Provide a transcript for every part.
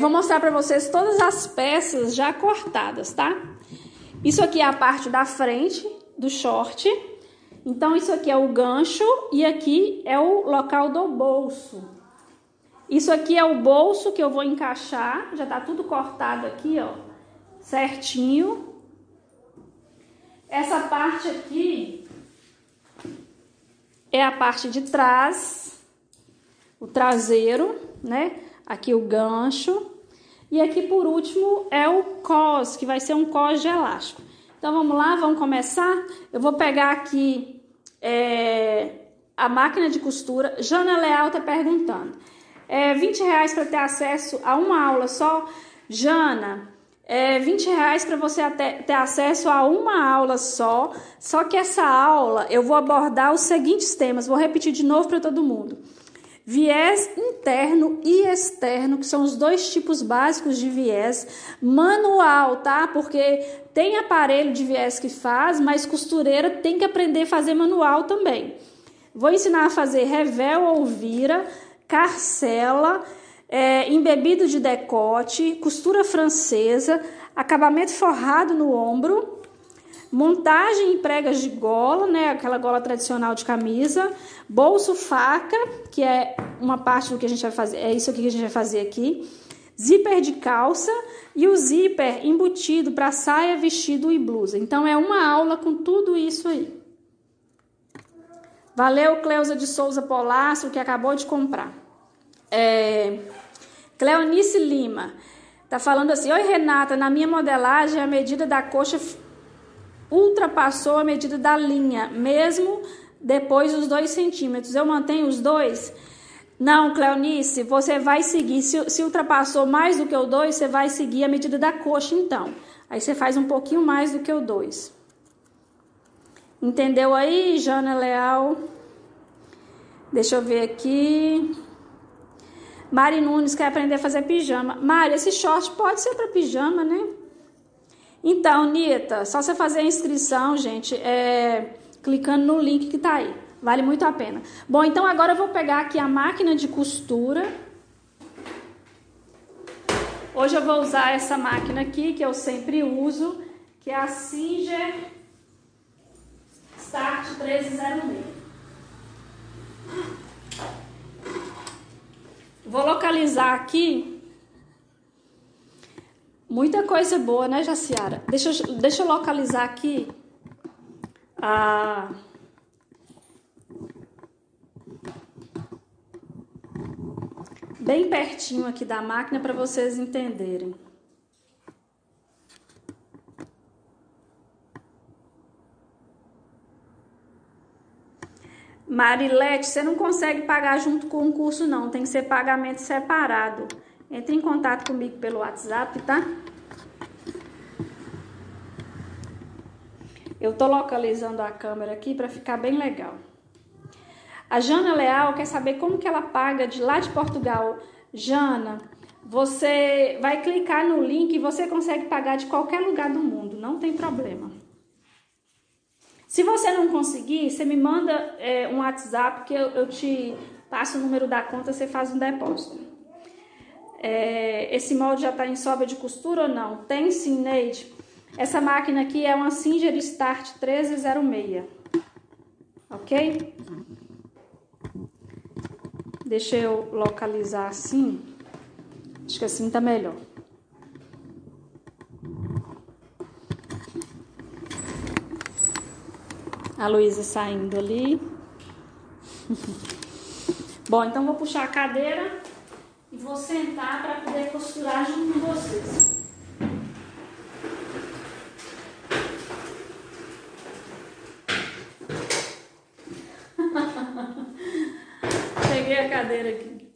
Vou mostrar para vocês todas as peças já cortadas, tá? Isso aqui é a parte da frente do short. Então, isso aqui é o gancho e aqui é o local do bolso. Isso aqui é o bolso que eu vou encaixar. Já tá tudo cortado aqui, ó, certinho. Essa parte aqui é a parte de trás, o traseiro, né? Aqui o gancho. E aqui, por último, é o cós, que vai ser um cós de elástico. Então, vamos lá, vamos começar? Eu vou pegar aqui a máquina de costura. Jana Leal tá perguntando. R$20 para ter acesso a uma aula só? Jana, R$20 para você ter acesso a uma aula só. Só que essa aula eu vou abordar os seguintes temas. Vou repetir de novo para todo mundo. Viés interno e externo, que são os dois tipos básicos de viés manual, tá? Porque tem aparelho de viés que faz, mas costureira tem que aprender a fazer manual também. Vou ensinar a fazer revel ou vira, carcela, embebido de decote, costura francesa, acabamento forrado no ombro, montagem em pregas de gola, né, aquela gola tradicional de camisa, bolso faca, que é uma parte do que a gente vai fazer, é isso aqui que a gente vai fazer aqui, zíper de calça e o zíper embutido para saia, vestido e blusa. Então é uma aula com tudo isso aí. Valeu, Cleusa de Souza Polasso, que acabou de comprar. Cleonice Lima tá falando assim: oi Renata, na minha modelagem a medida da coxa ultrapassou a medida da linha, mesmo depois dos 2 centímetros. Eu mantenho os 2? Não, Cleonice, você vai seguir. Se ultrapassou mais do que o 2, você vai seguir a medida da coxa, então. Aí você faz um pouquinho mais do que o 2. Entendeu aí, Jana Leal? Deixa eu ver aqui. Mari Nunes quer aprender a fazer pijama. Mari, esse short pode ser para pijama, né? Então, Nita, só você fazer a inscrição, gente, clicando no link que tá aí. Vale muito a pena. Bom, então agora eu vou pegar aqui a máquina de costura. Hoje eu vou usar essa máquina aqui, que eu sempre uso, que é a Singer Start 1306. Vou localizar aqui. Muita coisa boa, né, Jaciara? Deixa eu localizar aqui bem pertinho aqui da máquina para vocês entenderem. Marilete, você não consegue pagar junto com o curso, não. Tem que ser pagamento separado. Entre em contato comigo pelo WhatsApp, tá? Eu tô localizando a câmera aqui para ficar bem legal. A Jana Leal quer saber como que ela paga de lá de Portugal. Jana, você vai clicar no link e você consegue pagar de qualquer lugar do mundo, não tem problema. Se você não conseguir, você me manda um WhatsApp que eu te passo o número da conta, você faz um depósito. Esse molde já está em sobra de costura ou não? Tem sim, Neide. Essa máquina aqui é uma Singer Start 1306. Ok? Deixa eu localizar assim. Acho que assim tá melhor. A Luísa saindo ali. Bom, então vou puxar a cadeira. E vou sentar para poder costurar junto com vocês. Peguei a cadeira aqui.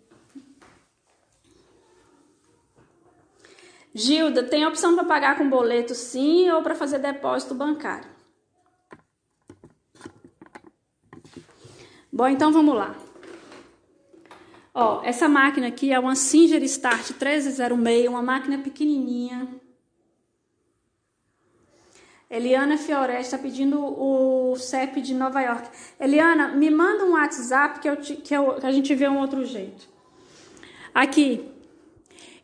Gilda, tem opção para pagar com boleto, sim, ou para fazer depósito bancário. Bom, então vamos lá. Ó, essa máquina aqui é uma Singer Start 1306, uma máquina pequenininha. Eliana Fioreste está pedindo o CEP de Nova York. Eliana, me manda um WhatsApp que a gente vê um outro jeito. Aqui,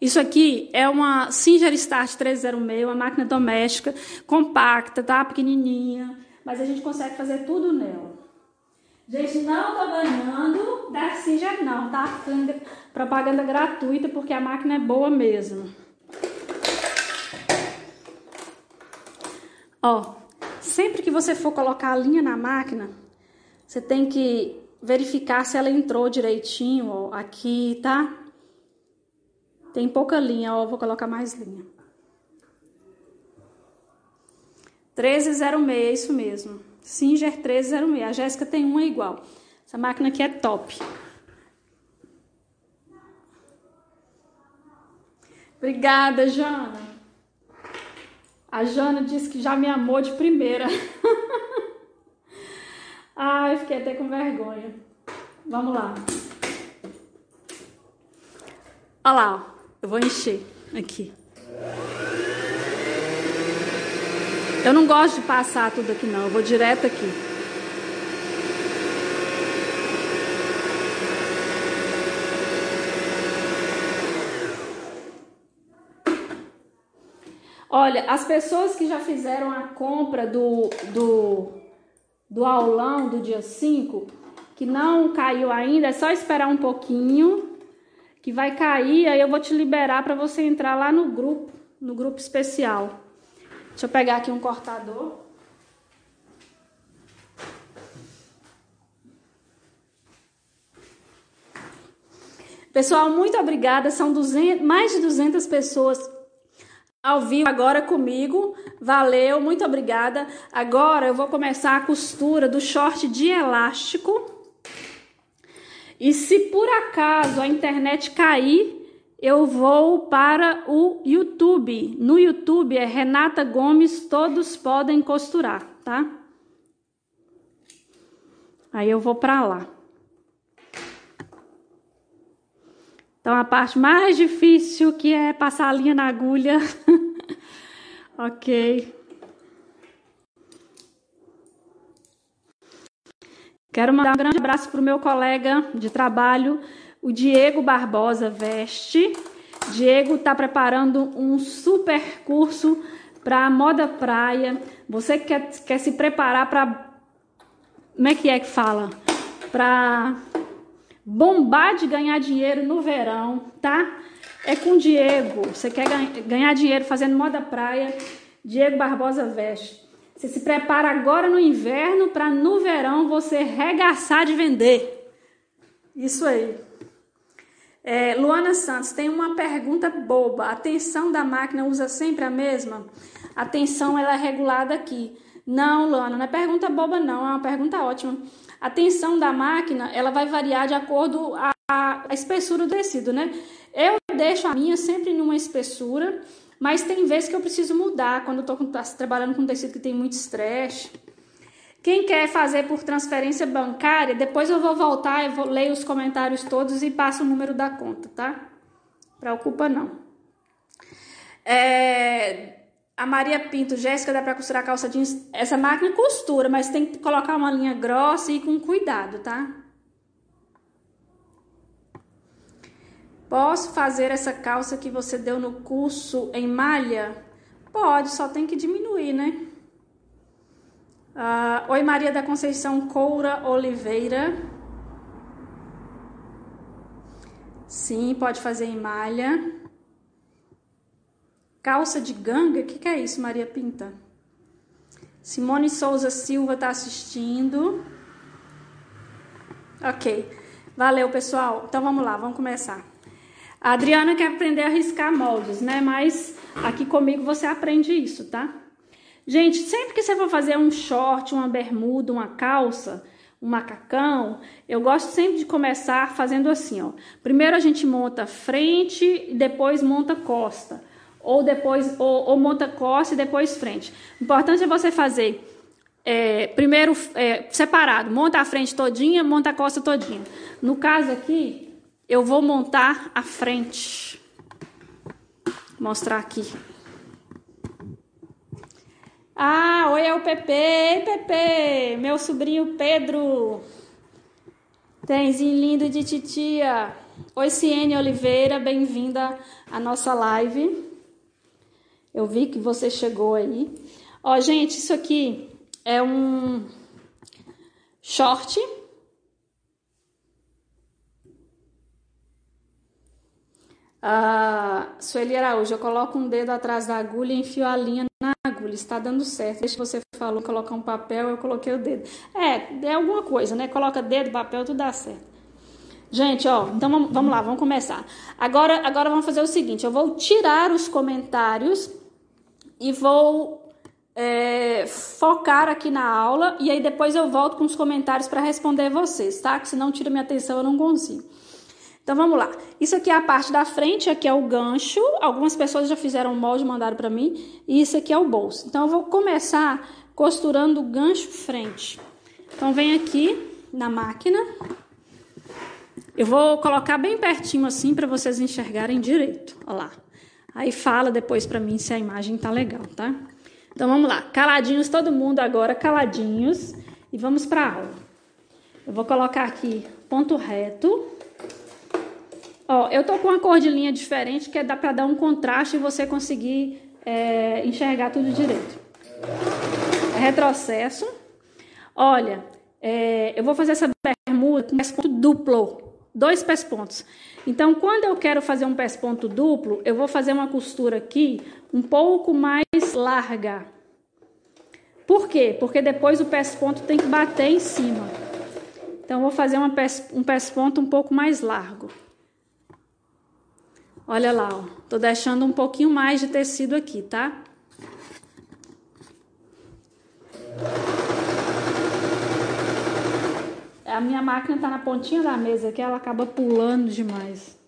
Isso aqui é uma Singer Start 1306, uma máquina doméstica, compacta, tá? Pequenininha, mas a gente consegue fazer tudo nela. Gente, não tô ganhando da Singer não, tá? Propaganda gratuita, porque a máquina é boa mesmo. Ó, sempre que você for colocar a linha na máquina, você tem que verificar se ela entrou direitinho, ó, aqui, tá? Tem pouca linha, ó, vou colocar mais linha. 1306, é isso mesmo. Singer 1306, a Jéssica tem uma igual. Essa máquina aqui é top. Obrigada, Jana. A Jana disse que já me amou de primeira. Ai, fiquei até com vergonha. Vamos lá. Olha lá, ó. Eu vou encher aqui. Eu não gosto de passar tudo aqui não, eu vou direto aqui. Olha, as pessoas que já fizeram a compra do aulão do dia 5, que não caiu ainda, é só esperar um pouquinho que vai cair, aí eu vou te liberar para você entrar lá no grupo especial. Deixa eu pegar aqui um cortador. Pessoal, muito obrigada, são mais de 200 pessoas ao vivo agora comigo, valeu, muito obrigada. Agora eu vou começar a costura do short de elástico. E se por acaso a internet cair, eu vou para o YouTube. No YouTube é Renata Gomes, todos podem costurar, tá? Aí eu vou para lá. Então a parte mais difícil que é passar a linha na agulha. Ok. Quero mandar um grande abraço para o meu colega de trabalho, o Diego Barbosa Veste. Diego está preparando um super curso para moda praia. Você que quer se preparar para... Como é que fala? Para bombar de ganhar dinheiro no verão, tá? É com o Diego. Você quer ganhar dinheiro fazendo moda praia? Diego Barbosa Veste. Você se prepara agora no inverno para no verão você regaçar de vender. Isso aí. É, Luana Santos, tem uma pergunta boba. A tensão da máquina usa sempre a mesma? A tensão ela é regulada aqui. Não, Luana, não é pergunta boba não, é uma pergunta ótima. A tensão da máquina ela vai variar de acordo com a espessura do tecido, né? Eu deixo a minha sempre numa espessura... Mas tem vezes que eu preciso mudar, quando eu estou trabalhando com um tecido que tem muito estresse. Quem quer fazer por transferência bancária, depois eu vou voltar, eu vou ler os comentários todos e passo o número da conta, tá? Preocupa não. A Maria Pinto, Jéssica, dá para costurar calça jeans? Essa máquina costura, mas tem que colocar uma linha grossa e com cuidado, tá? Posso fazer essa calça que você deu no curso em malha? Pode, só tem que diminuir, né? Oi, Maria da Conceição Coura Oliveira. Sim, pode fazer em malha. Calça de ganga? O que é isso, Maria Pinta? Simone Souza Silva tá assistindo. Ok. Valeu, pessoal. Então, vamos lá, vamos começar. A Adriana quer aprender a riscar moldes, né? Mas aqui comigo você aprende isso, tá? Gente, sempre que você for fazer um short, uma bermuda, uma calça, um macacão, eu gosto sempre de começar fazendo assim, ó. Primeiro a gente monta frente e depois monta costa. Ou monta costa e depois frente. O importante é você fazer primeiro separado. Monta a frente todinha, monta a costa todinha. No caso aqui... Eu vou montar a frente. Vou mostrar aqui. Ah, oi, é o Pepe. Ei, Pepe, meu sobrinho Pedro. Tenzinho lindo de titia. Oi, Ciene Oliveira, bem-vinda à nossa live. Eu vi que você chegou aí. Ó, gente, isso aqui é um short. Sueli Araújo, eu coloco um dedo atrás da agulha e enfio a linha na agulha. Está dando certo. Deixa você falou colocar um papel, eu coloquei o dedo. É alguma coisa, né? Coloca dedo, papel, tudo dá certo. Gente, ó, então vamos lá, vamos começar. Agora vamos fazer o seguinte, eu vou tirar os comentários e vou focar aqui na aula e aí depois eu volto com os comentários para responder vocês, tá? Que se não tira minha atenção eu não consigo. Então vamos lá. Isso aqui é a parte da frente, aqui é o gancho. Algumas pessoas já fizeram o molde, mandaram para mim. E isso aqui é o bolso. Então eu vou começar costurando o gancho frente. Então vem aqui na máquina. Eu vou colocar bem pertinho assim para vocês enxergarem direito. Ó lá. Aí fala depois para mim se a imagem tá legal, tá? Então vamos lá. Caladinhos todo mundo agora, caladinhos. E vamos para aula. Eu vou colocar aqui ponto reto. Ó, eu tô com uma cor de linha diferente que dá pra dar um contraste e você conseguir enxergar tudo direito. Retrocesso. Olha, eu vou fazer essa bermuda com pés ponto duplo. 2 pés pontos. Então, quando eu quero fazer um pés ponto duplo, eu vou fazer uma costura aqui um pouco mais larga. Por quê? Porque depois o pés ponto tem que bater em cima. Então, eu vou fazer um pés ponto um pouco mais largo. Olha lá, ó. Tô deixando um pouquinho mais de tecido aqui, tá? A minha máquina tá na pontinha da mesa aqui, ela acaba pulando demais.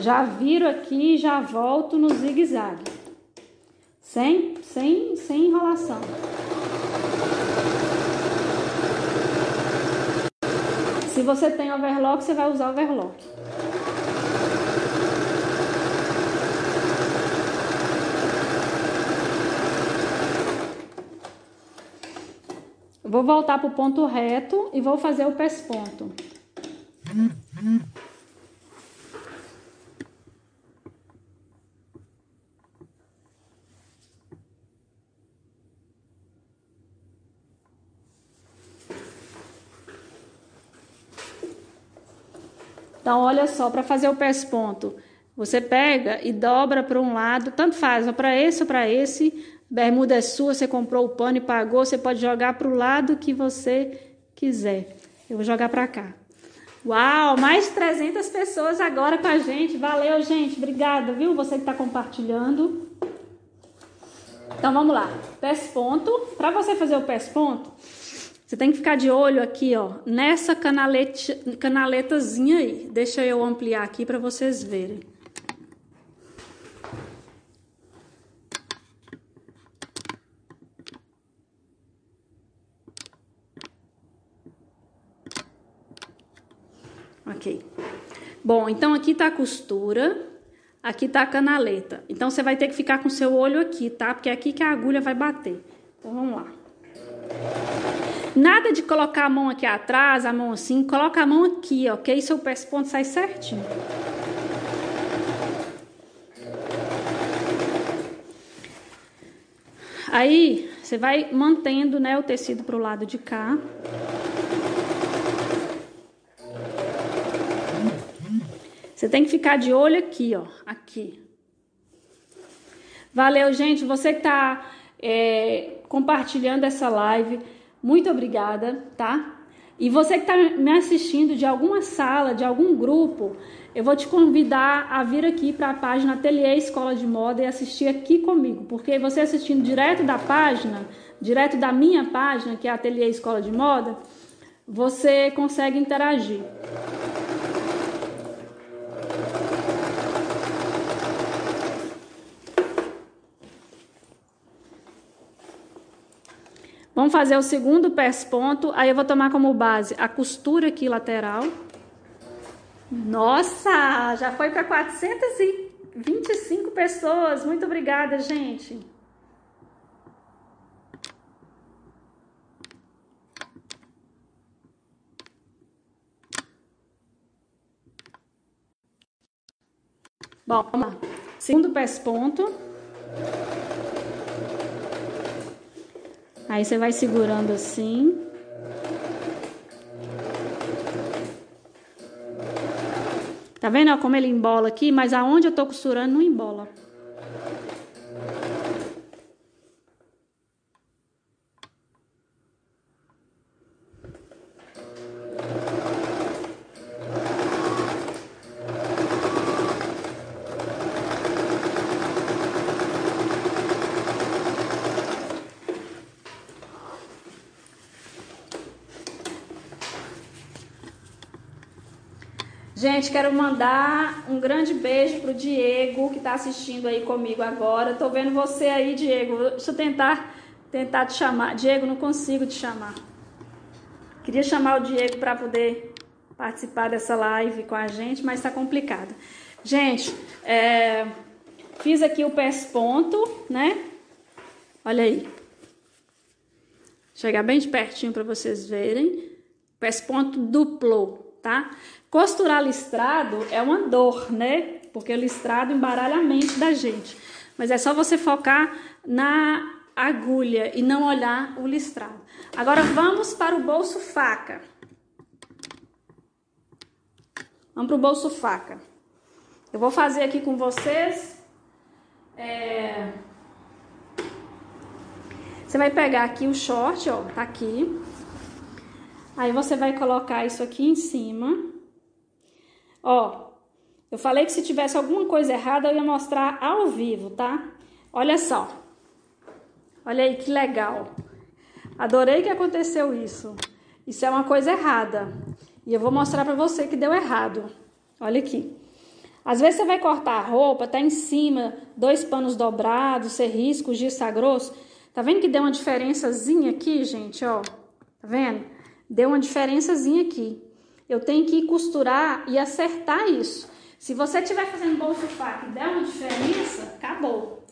Já viro aqui e já volto no zigue-zague. Sem enrolação. Se você tem overlock, você vai usar overlock. Eu vou voltar pro ponto reto e vou fazer o pés ponto. Então, olha só, para fazer o pés ponto, você pega e dobra para um lado, tanto faz, para esse ou para esse, bermuda é sua, você comprou o pano e pagou, você pode jogar para o lado que você quiser. Eu vou jogar para cá. Uau, mais de 300 pessoas agora com a gente, valeu gente, obrigada, viu, você que está compartilhando. Então, vamos lá, pés ponto, para você fazer o pés ponto... Você tem que ficar de olho aqui, ó, nessa canaletazinha aí. Deixa eu ampliar aqui para vocês verem. Ok. Bom, então aqui tá a costura, aqui tá a canaleta. Então você vai ter que ficar com seu olho aqui, tá? Porque é aqui que a agulha vai bater. Então vamos lá. Nada de colocar a mão aqui atrás, a mão assim, coloca a mão aqui, ok? Seu pés ponto sai certinho. Aí, você vai mantendo, né, o tecido pro lado de cá. Você tem que ficar de olho aqui, ó, aqui. Valeu, gente, você que tá compartilhando essa live... Muito obrigada, tá? E você que está me assistindo de alguma sala, de algum grupo, eu vou te convidar a vir aqui para a página Ateliê Escola de Moda e assistir aqui comigo, porque você assistindo direto da página, direto da minha página, que é a Ateliê Escola de Moda, você consegue interagir. Vamos fazer o segundo pés ponto, aí eu vou tomar como base a costura aqui lateral. Nossa, já foi para 425 pessoas, muito obrigada, gente. Bom, vamos lá. Segundo pés ponto. Aí você vai segurando assim. Tá vendo, ó, como ele embola aqui? Mas aonde eu tô costurando não embola. Gente, quero mandar um grande beijo pro Diego, que tá assistindo aí comigo agora. Tô vendo você aí, Diego. Deixa eu tentar te chamar. Diego, não consigo te chamar. Queria chamar o Diego para poder participar dessa live com a gente, mas tá complicado. Gente, fiz aqui o pés ponto, né? Olha aí. Chegar bem de pertinho para vocês verem. Pés ponto duplo, tá? Costurar listrado é uma dor, né? Porque o listrado embaralha a mente da gente. Mas é só você focar na agulha e não olhar o listrado. Agora vamos para o bolso faca. Vamos para o bolso faca. Eu vou fazer aqui com vocês. Você vai pegar aqui o short, ó, tá aqui. Aí você vai colocar isso aqui em cima. Ó, eu falei que se tivesse alguma coisa errada, eu ia mostrar ao vivo, tá? Olha só. Olha aí que legal. Adorei que aconteceu isso. Isso é uma coisa errada. E eu vou mostrar pra você que deu errado. Olha aqui. Às vezes você vai cortar a roupa, tá em cima, dois panos dobrados, você risca o giz grosso. Tá vendo que deu uma diferençazinha aqui, gente? Ó, tá vendo? Deu uma diferençazinha aqui. Eu tenho que costurar e acertar isso. Se você estiver fazendo bolso faca e der uma diferença, acabou.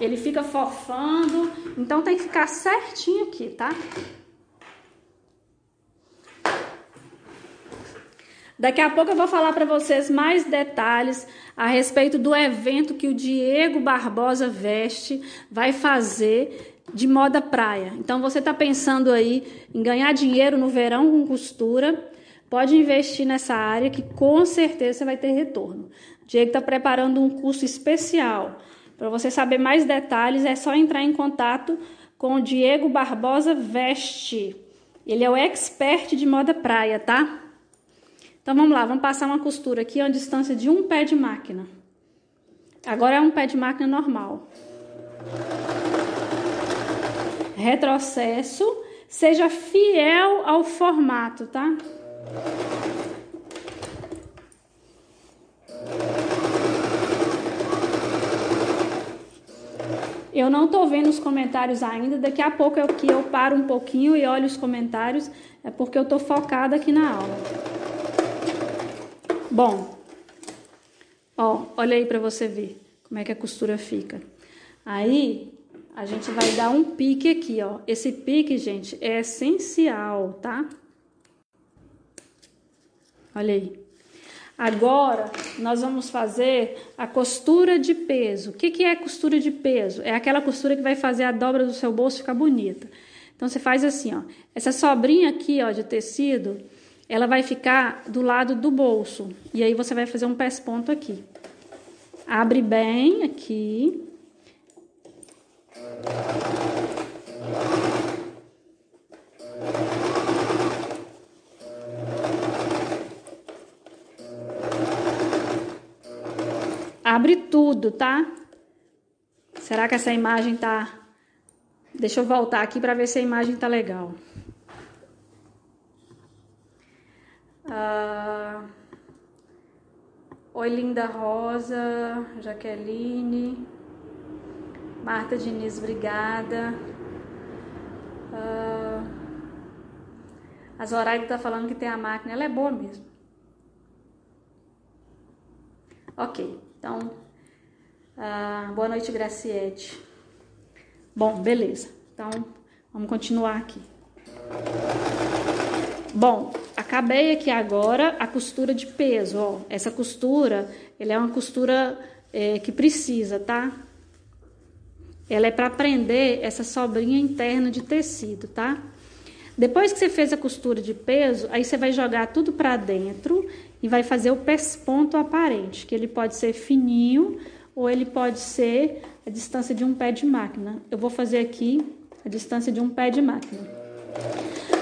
Ele fica fofando, então tem que ficar certinho aqui, tá? Daqui a pouco eu vou falar para vocês mais detalhes a respeito do evento que o Diego Barbosa Veste vai fazer de moda praia. Então, você está pensando aí em ganhar dinheiro no verão com costura, pode investir nessa área que com certeza você vai ter retorno. O Diego está preparando um curso especial. Para você saber mais detalhes, é só entrar em contato com o Diego Barbosa Veste. Ele é o expert de moda praia, tá? Então, vamos lá. Vamos passar uma costura aqui a uma distância de um pé de máquina. Agora é um pé de máquina normal. Retrocesso, seja fiel ao formato, tá? Eu não tô vendo os comentários ainda, daqui a pouco eu paro um pouquinho e olho os comentários, é porque eu tô focada aqui na aula. Bom, ó, olha aí pra você ver como é que a costura fica. Aí a gente vai dar um pique aqui, ó. Esse pique, gente, é essencial, tá? Olha aí. Agora, nós vamos fazer a costura de peso. O que que é costura de peso? É aquela costura que vai fazer a dobra do seu bolso ficar bonita. Então, você faz assim, ó. Essa sobrinha aqui, ó, de tecido, ela vai ficar do lado do bolso. E aí, você vai fazer um pés ponto aqui. Abre bem aqui. Abre tudo, tá? Será que essa imagem tá... Deixa eu voltar aqui pra ver se a imagem tá legal. Oi, Linda Rosa, Jaqueline... Marta Diniz, obrigada. A Zoraide tá falando que tem a máquina. Ela é boa mesmo. Ok, então... boa noite, Graciete. Bom, beleza. Então, vamos continuar aqui. Bom... Acabei aqui agora a costura de peso, ó. Essa costura, ela é uma costura que precisa, tá? Ela é para prender essa sobrinha interna de tecido, tá? Depois que você fez a costura de peso, aí você vai jogar tudo para dentro e vai fazer o pesponto aparente, que ele pode ser fininho ou ele pode ser a distância de um pé de máquina. Eu vou fazer aqui a distância de um pé de máquina.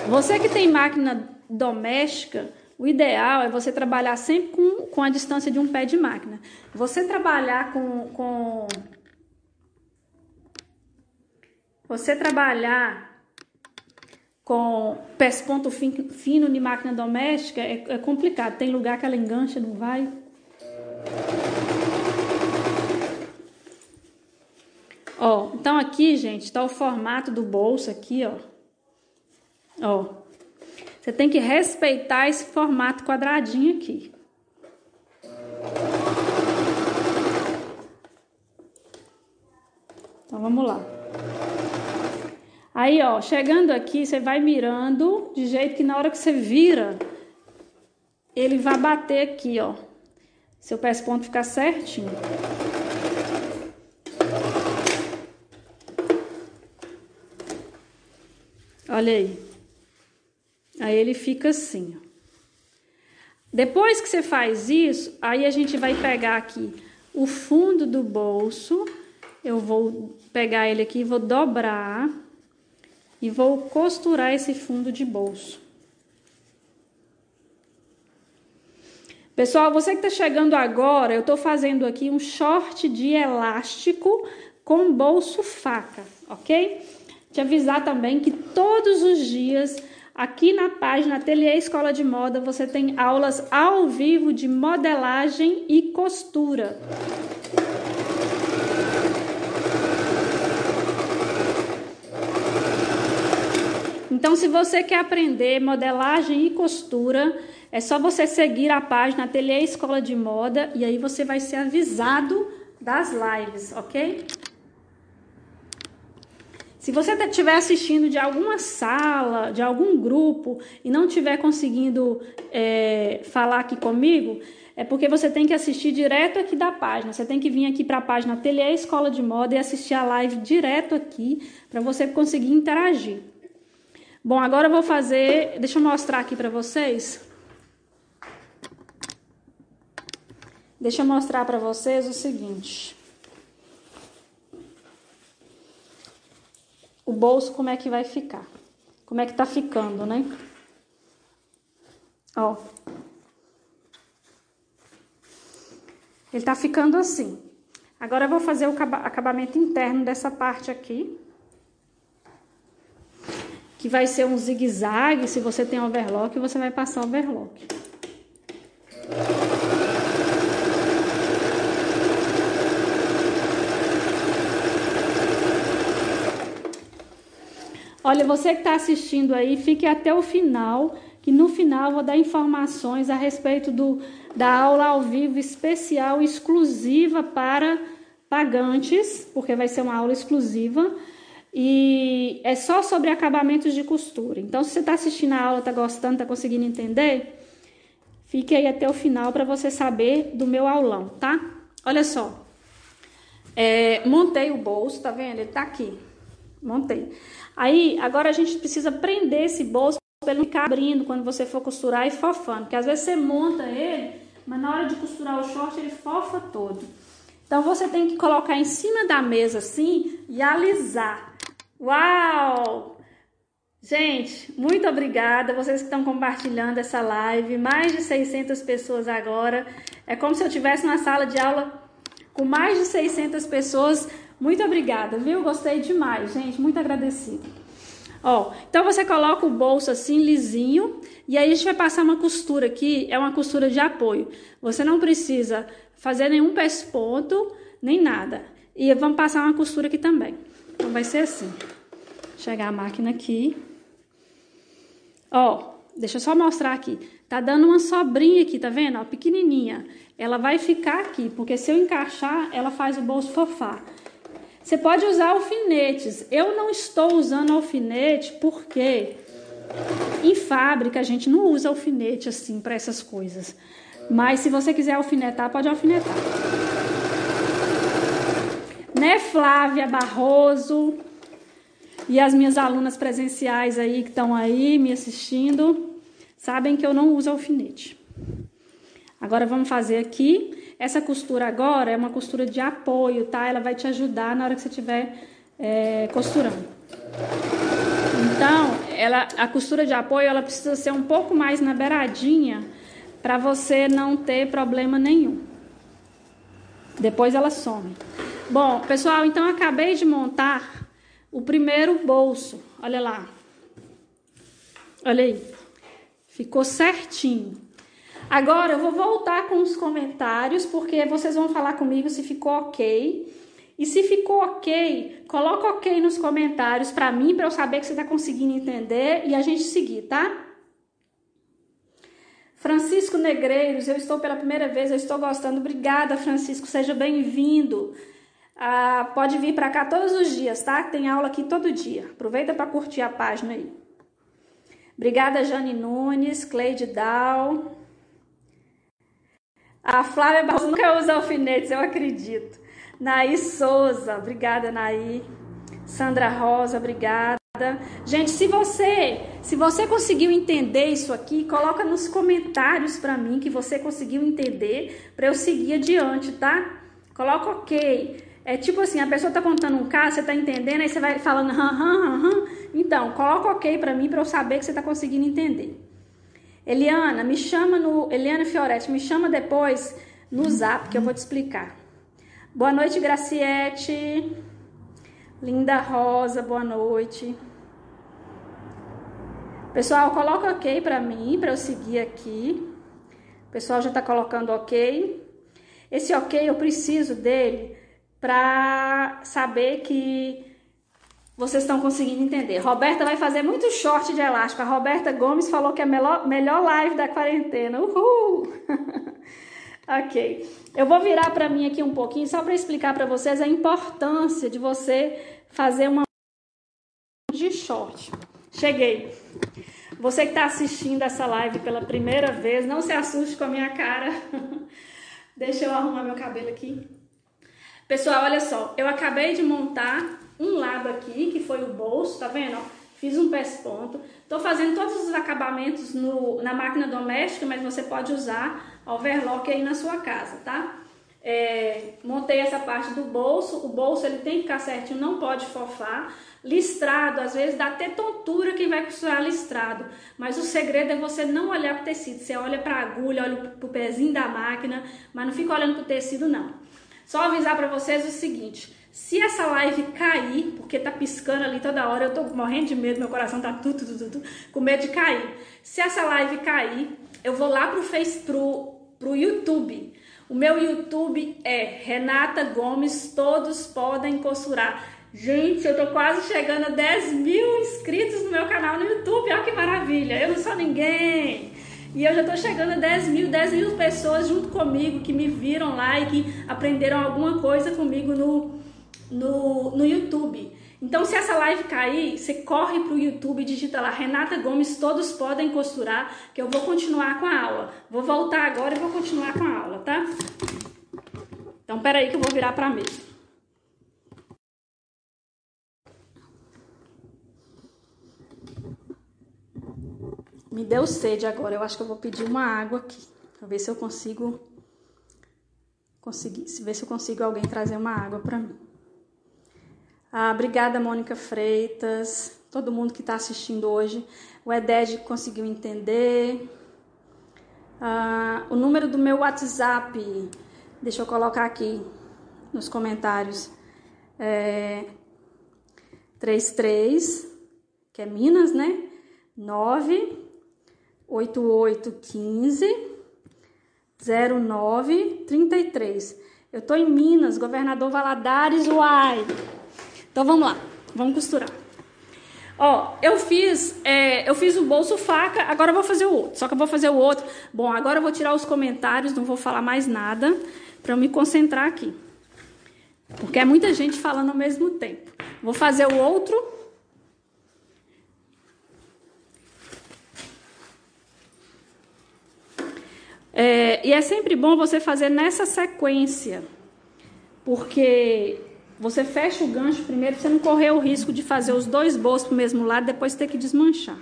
Você que tem máquina doméstica, o ideal é você trabalhar sempre com a distância de um pé de máquina. Você trabalhar com pesponto fino de máquina doméstica é complicado. Tem lugar que ela engancha, não vai. Ó, então aqui, gente, tá o formato do bolso aqui, ó. Ó. Você tem que respeitar esse formato quadradinho aqui. Então, vamos lá. Aí, ó, chegando aqui, você vai mirando de jeito que na hora que você vira, ele vai bater aqui, ó. Seu pesponto ficar certinho. Olha aí. Aí ele fica assim, ó. Depois que você faz isso, aí a gente vai pegar aqui o fundo do bolso. Eu vou pegar ele aqui, vou dobrar e vou costurar esse fundo de bolso. Pessoal, você que tá chegando agora, eu tô fazendo aqui um short de elástico com bolso faca, ok? Te avisar também que todos os dias... Aqui na página Ateliê Escola de Moda, você tem aulas ao vivo de modelagem e costura. Então, se você quer aprender modelagem e costura, é só você seguir a página Ateliê Escola de Moda e aí você vai ser avisado das lives, ok? Se você estiver assistindo de alguma sala, de algum grupo e não estiver conseguindo falar aqui comigo, é porque você tem que assistir direto aqui da página. Você tem que vir aqui para a página Ateliê Escola de Moda e assistir a live direto aqui para você conseguir interagir. Bom, agora eu vou fazer... Deixa eu mostrar aqui para vocês. Deixa eu mostrar para vocês o seguinte... O bolso, como é que vai ficar? Como é que tá ficando, né? Ó. Ele tá ficando assim. Agora eu vou fazer o acabamento interno dessa parte aqui. Que vai ser um zigue-zague. Se você tem overlock, você vai passar overlock. Olha, você que está assistindo aí, fique até o final, que no final eu vou dar informações a respeito da aula ao vivo especial, exclusiva para pagantes, porque vai ser uma aula exclusiva, e é só sobre acabamentos de costura. Então, se você está assistindo a aula, está gostando, está conseguindo entender, fique aí até o final para você saber do meu aulão, tá? Olha só, montei o bolso, tá vendo? Ele tá aqui. Montei. Aí, agora a gente precisa prender esse bolso para ele não ficar abrindo quando você for costurar e fofando. Porque às vezes você monta ele, mas na hora de costurar o short ele fofa todo. Então, você tem que colocar em cima da mesa assim e alisar. Uau! Gente, muito obrigada. Vocês que estão compartilhando essa live. Mais de 600 pessoas agora. É como se eu estivesse na sala de aula com mais de 600 pessoas. Muito obrigada, viu? Gostei demais, gente. Muito agradecida. Ó, então você coloca o bolso assim, lisinho. E aí a gente vai passar uma costura aqui. É uma costura de apoio. Você não precisa fazer nenhum pesponto, nem nada. E vamos passar uma costura aqui também. Então vai ser assim. Chegar a máquina aqui. Ó, deixa eu só mostrar aqui. Tá dando uma sobrinha aqui, tá vendo? Ó, pequenininha. Ela vai ficar aqui, porque se eu encaixar, ela faz o bolso fofar. Você pode usar alfinetes. Eu não estou usando alfinete porque Em fábrica, a gente não usa alfinete assim para essas coisas. Mas se você quiser alfinetar, pode alfinetar. Né, Flávia Barroso? E as minhas alunas presenciais aí que estão aí me assistindo, sabem que eu não uso alfinete. Agora vamos fazer aqui. Essa costura agora é uma costura de apoio, tá? Ela vai te ajudar na hora que você estiver costurando. Então, a costura de apoio, ela precisa ser um pouco mais na beiradinha para você não ter problema nenhum. Depois ela some. Bom, pessoal, então eu acabei de montar o primeiro bolso. Olha lá. Olha aí. Ficou certinho. Agora eu vou voltar com os comentários, porque vocês vão falar comigo se ficou ok. E se ficou ok, coloca ok nos comentários para mim, para eu saber que você está conseguindo entender e a gente seguir, tá? Francisco Negreiros, eu estou pela primeira vez, eu estou gostando. Obrigada, Francisco, seja bem-vindo. Ah, pode vir para cá todos os dias, tá? Tem aula aqui todo dia. Aproveita para curtir a página aí. Obrigada, Jane Nunes, Cleide Dal. A Flávia Barroso nunca usa alfinetes, eu acredito. Naí Souza, obrigada, Naí. Sandra Rosa, obrigada. Gente, se você conseguiu entender isso aqui, coloca nos comentários para mim que você conseguiu entender para eu seguir adiante, tá? Coloca ok. É tipo assim, a pessoa tá contando um caso, você tá entendendo, aí você vai falando Então, coloca ok pra mim, pra eu saber que você tá conseguindo entender. Eliana, me chama no... Eliana Fioretti, me chama depois no zap, que eu vou te explicar. Boa noite, Graciete. Linda Rosa, boa noite. Pessoal, coloca ok pra mim, pra eu seguir aqui. O pessoal já tá colocando ok. Esse ok eu preciso dele para saber que vocês estão conseguindo entender. Roberta vai fazer muito short de elástico. A Roberta Gomes falou que é a melhor live da quarentena. Uhul! Ok. Eu vou virar para mim aqui um pouquinho só para explicar para vocês a importância de você fazer uma de short. Cheguei. Você que está assistindo essa live pela primeira vez, não se assuste com a minha cara. Deixa eu arrumar meu cabelo aqui. Pessoal, olha só, eu acabei de montar um lado aqui, que foi o bolso, tá vendo? Fiz um pesponto. Tô fazendo todos os acabamentos na máquina doméstica, mas você pode usar overlock aí na sua casa, tá? Montei essa parte do bolso, o bolso ele tem que ficar certinho, não pode fofar. Listrado, às vezes dá até tontura quem vai costurar listrado, mas o segredo é você não olhar pro tecido, você olha pra agulha, olha pro pezinho da máquina, mas não fica olhando pro tecido não. Só avisar para vocês o seguinte, se essa live cair, porque tá piscando ali toda hora, eu tô morrendo de medo, meu coração tá tudo, com medo de cair. Se essa live cair, eu vou lá pro YouTube. O meu YouTube é Renata Gomes, todos podem costurar. Gente, eu tô quase chegando a 10 mil inscritos no meu canal no YouTube, olha que maravilha, eu não sou ninguém. E eu já tô chegando a 10 mil pessoas junto comigo que me viram lá e que aprenderam alguma coisa comigo no YouTube. Então, se essa live cair, você corre pro YouTube e digita lá Renata Gomes, todos podem costurar, que eu vou continuar com a aula. Vou voltar agora e vou continuar com a aula, tá? Então, peraí que eu vou virar pra mesa. Me deu sede agora, eu acho que eu vou pedir uma água aqui, pra ver se eu consigo, alguém trazer uma água pra mim. Ah, obrigada, Mônica Freitas, todo mundo que tá assistindo hoje, o Eded conseguiu entender. Ah, o número do meu WhatsApp, deixa eu colocar aqui nos comentários, 33, que é Minas, né, 98815-0933. Eu tô em Minas, Governador Valadares, uai! Então vamos lá, vamos costurar. Ó, eu fiz o bolso faca, agora eu vou fazer o outro. Só que eu vou fazer o outro. Bom, agora eu vou tirar os comentários, não vou falar mais nada, pra eu me concentrar aqui. Porque é muita gente falando ao mesmo tempo. Vou fazer o outro. E é sempre bom você fazer nessa sequência, porque você fecha o gancho primeiro, você não correr o risco de fazer os dois bolsos pro mesmo lado, depois ter que desmanchar.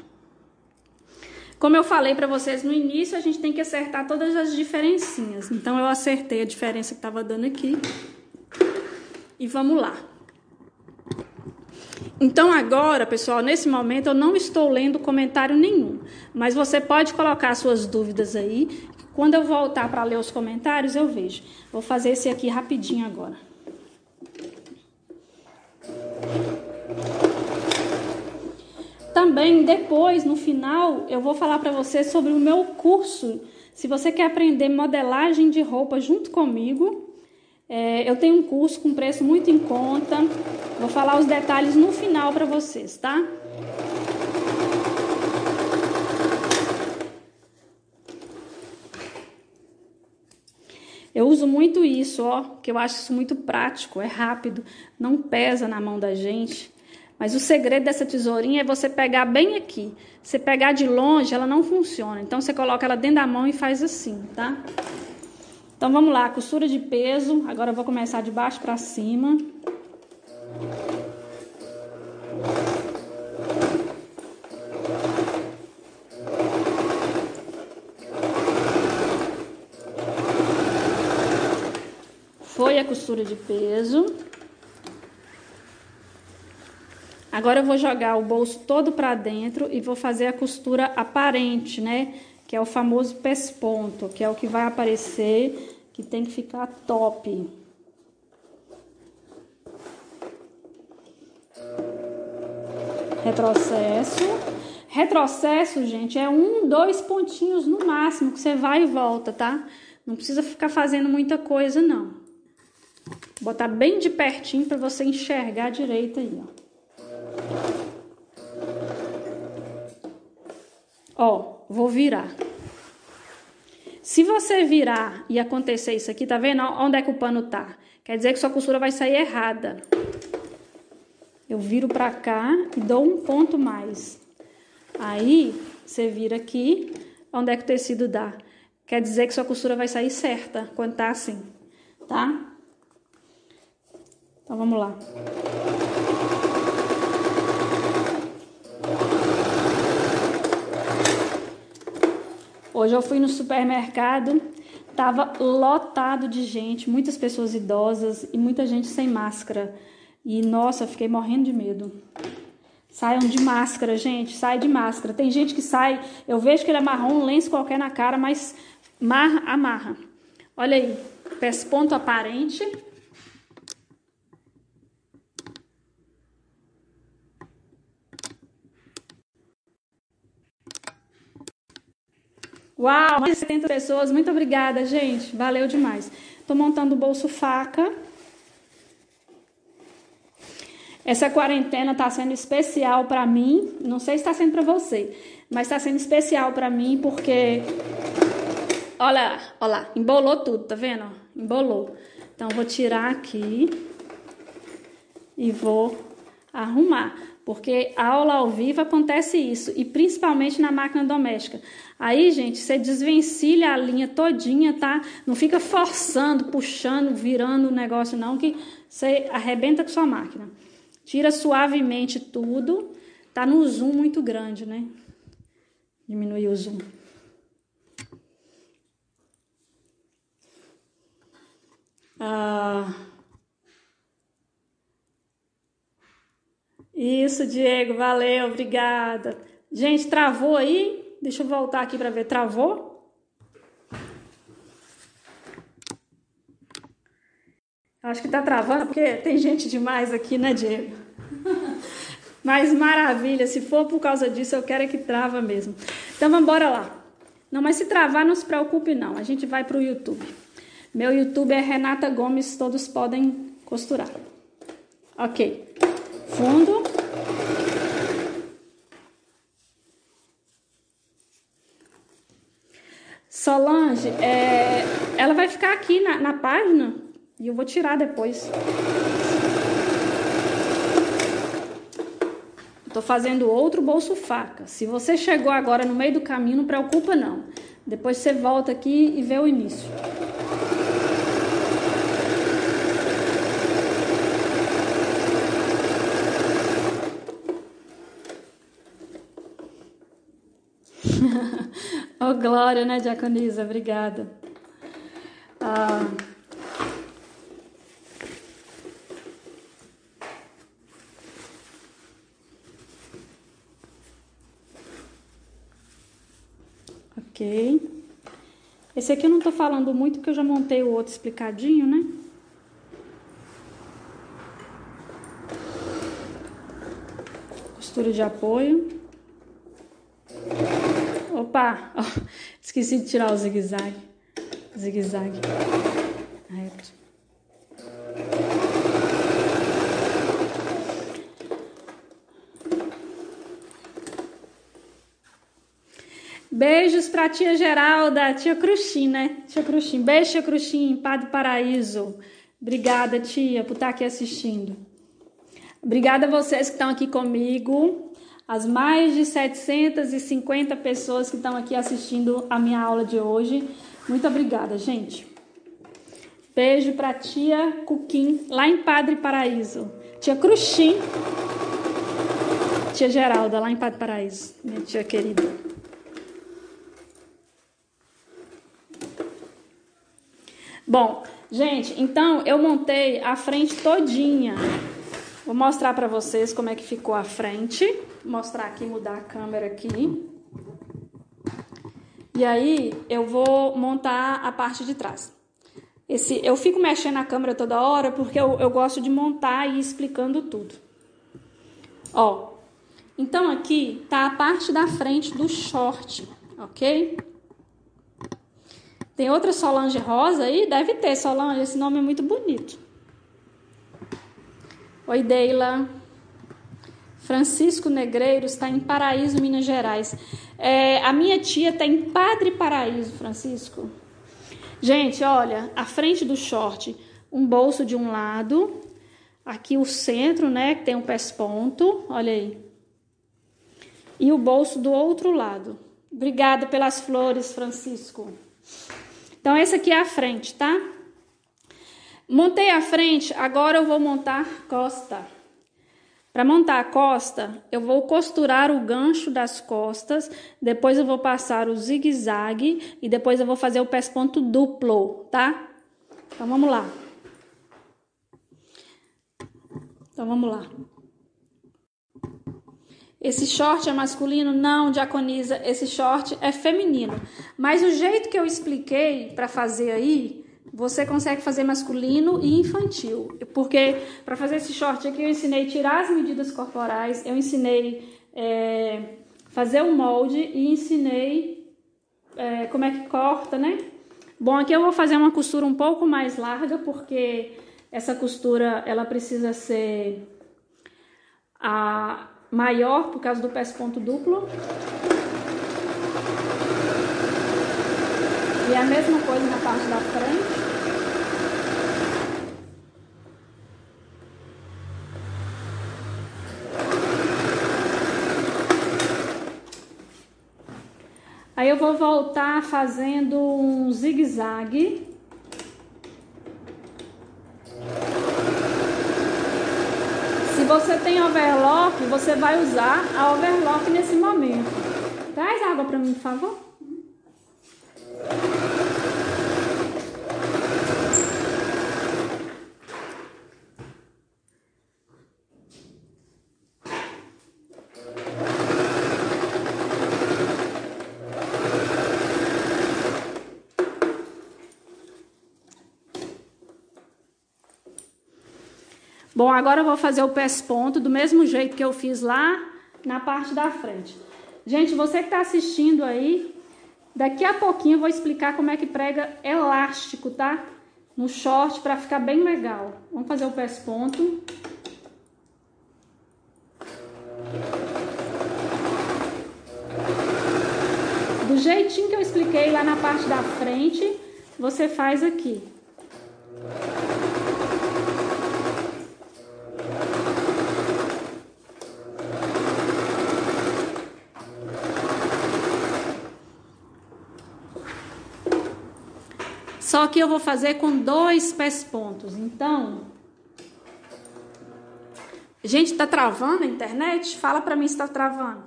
Como eu falei para vocês no início, a gente tem que acertar todas as diferencinhas. Então, eu acertei a diferença que tava dando aqui. E vamos lá. Então, agora, pessoal, nesse momento, eu não estou lendo comentário nenhum. Mas você pode colocar suas dúvidas aí. Quando eu voltar para ler os comentários, eu vejo. Vou fazer esse aqui rapidinho agora. Também, depois, no final, eu vou falar para você sobre o meu curso. Se você quer aprender modelagem de roupa junto comigo... eu tenho um curso com preço muito em conta. Vou falar os detalhes no final para vocês, tá? Eu uso muito isso, ó, que eu acho isso muito prático, é rápido, não pesa na mão da gente. Mas o segredo dessa tesourinha é você pegar bem aqui. Se pegar de longe, ela não funciona. Então, você coloca ela dentro da mão e faz assim, tá? Então, vamos lá, costura de peso. Agora eu vou começar de baixo pra cima. Foi a costura de peso. Agora eu vou jogar o bolso todo pra dentro e vou fazer a costura aparente, né? Que é o famoso pesponto, que é o que vai aparecer, que tem que ficar top. Retrocesso. Retrocesso, gente, é 1, 2 pontinhos no máximo, que você vai e volta, tá? Não precisa ficar fazendo muita coisa, não. Botar bem de pertinho pra você enxergar direito aí, ó. Ó. Vou virar. Se você virar e acontecer isso aqui, tá vendo? Onde é que o pano tá? Quer dizer que sua costura vai sair errada. Eu viro pra cá e dou um ponto mais. Aí, você vira aqui, onde é que o tecido dá? Quer dizer que sua costura vai sair certa, quando tá assim, tá? Então, vamos lá. Hoje eu fui no supermercado, tava lotado de gente, muitas pessoas idosas e muita gente sem máscara. E, nossa, eu fiquei morrendo de medo. Saiam de máscara, gente, sai de máscara. Tem gente que sai, eu vejo que ele amarrou um lenço qualquer na cara, mas amarra. Olha aí, pesponto aparente. Uau, mais de 70 pessoas, muito obrigada, gente, valeu demais. Tô montando o bolso faca. Essa quarentena tá sendo especial pra mim, não sei se tá sendo pra você, mas tá sendo especial pra mim porque... Olha lá, embolou tudo, tá vendo? Embolou. Então, vou tirar aqui e vou arrumar. Porque a aula ao vivo acontece isso, e principalmente na máquina doméstica. Aí, gente, você desvencilha a linha todinha, tá? Não fica forçando, puxando, virando o negócio, não, que você arrebenta com sua máquina. Tira suavemente tudo. Tá no zoom muito grande, né? Diminui o zoom. Isso, Diego, valeu, obrigada. Gente, travou aí? Deixa eu voltar aqui para ver, travou? Acho que tá travando, porque tem gente demais aqui, né, Diego? Mas maravilha, se for por causa disso, eu quero é que trava mesmo. Então, vamos embora lá. Não, mas se travar, não se preocupe, não. A gente vai pro YouTube. Meu YouTube é Renata Gomes, todos podem costurar. Ok. Fundo. Solange, ela vai ficar aqui na página e eu vou tirar depois. Eu tô fazendo outro bolso faca. Se você chegou agora no meio do caminho, não preocupa não. Depois você volta aqui e vê o início. Oh, glória, né, Diaconisa? Obrigada. Ok. Esse aqui eu não tô falando muito, porque eu já montei o outro explicadinho, né? Costura de apoio. Opa! Oh, esqueci de tirar o zigue-zague. Zigue-zague. Reto. Beijos pra tia Geralda, tia Cruxim, né? Tia Cruxim. Beijo, tia Cruxim, Padre Paraíso. Obrigada, tia, por estar aqui assistindo. Obrigada a vocês que estão aqui comigo. As mais de 750 pessoas que estão aqui assistindo a minha aula de hoje. Muito obrigada, gente. Beijo pra tia Cuquim, lá em Padre Paraíso. Tia Cruxim. Tia Geralda, lá em Padre Paraíso. Minha tia querida. Bom, gente, então eu montei a frente todinha. Vou mostrar pra vocês como é que ficou a frente. Mostrar aqui, mudar a câmera aqui. E aí, eu vou montar a parte de trás. Eu fico mexendo a câmera toda hora, porque eu gosto de montar e ir explicando tudo. Ó, então aqui tá a parte da frente do short, ok? Tem outra Solange Rosa aí? Deve ter, Solange, esse nome é muito bonito. Oi, Deila. Francisco Negreiro está em Paraíso, Minas Gerais. A minha tia está em Padre Paraíso, Francisco. Gente, olha, a frente do short, um bolso de um lado, aqui o centro, né, que tem um pesponto, olha aí. E o bolso do outro lado. Obrigada pelas flores, Francisco. Então, essa aqui é a frente, tá? Montei a frente, agora eu vou montar a costa. Para montar a costa, eu vou costurar o gancho das costas, depois eu vou passar o zigue-zague e depois eu vou fazer o pesponto duplo, tá? Então, vamos lá. Esse short é masculino? Não, Diaconisa, esse short é feminino. Mas o jeito que eu expliquei para fazer aí... Você consegue fazer masculino e infantil, porque para fazer esse short aqui eu ensinei tirar as medidas corporais, eu ensinei fazer o molde e ensinei como é que corta, né? Bom, aqui eu vou fazer uma costura um pouco mais larga, porque essa costura ela precisa ser a maior por causa do pesponto duplo. E a mesma coisa na parte da frente. Aí eu vou voltar fazendo um zigue-zague. Se você tem overlock, você vai usar a overlock nesse momento. Traz água para mim, por favor. Bom, agora eu vou fazer o pesponto do mesmo jeito que eu fiz lá na parte da frente. Gente, você que está assistindo aí, daqui a pouquinho eu vou explicar como é que prega elástico, tá? No short, para ficar bem legal. Vamos fazer o pesponto. Do jeitinho que eu expliquei lá na parte da frente, você faz aqui. Só que eu vou fazer com dois pés pontos. Então, gente, tá travando a internet? Fala pra mim se tá travando.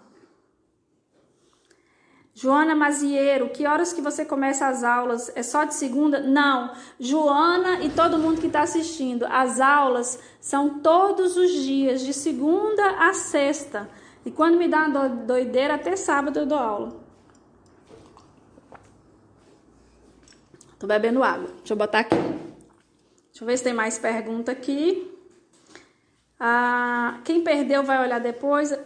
Joana Mazieiro, que horas que você começa as aulas? É só de segunda? Não. Joana e todo mundo que está assistindo, as aulas são todos os dias, de segunda a sexta. E quando me dá uma doideira, até sábado eu dou aula. Tô bebendo água. Deixa eu botar aqui. Deixa eu ver se tem mais pergunta aqui. Ah, quem perdeu vai olhar depois.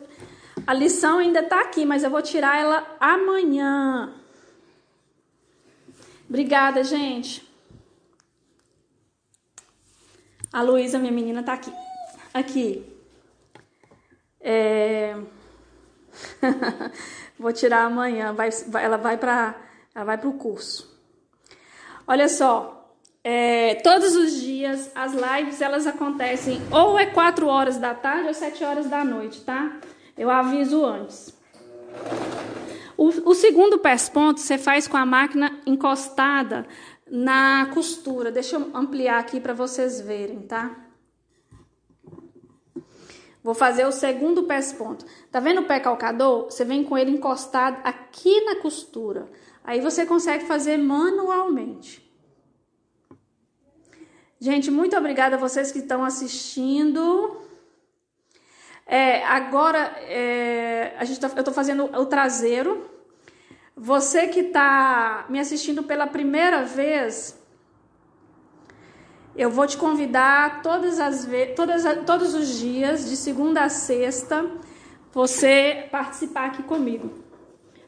A lição ainda tá aqui, mas eu vou tirar ela amanhã. Obrigada, gente. A Luísa, minha menina, tá aqui. Vou tirar amanhã. Ela vai pro curso. Olha só. Todos os dias as lives, elas acontecem ou 4 horas da tarde ou 7 horas da noite, tá? Eu aviso antes. O segundo pés-ponto você faz com a máquina encostada na costura. Deixa eu ampliar aqui para vocês verem, tá? Vou fazer o segundo pés-ponto. Tá vendo o pé calcador? Você vem com ele encostado aqui na costura. Aí você consegue fazer manualmente. Gente, muito obrigada a vocês que estão assistindo. Eu tô fazendo o traseiro. Você que tá me assistindo pela primeira vez, eu vou te convidar todos os dias, de segunda a sexta, você participar aqui comigo.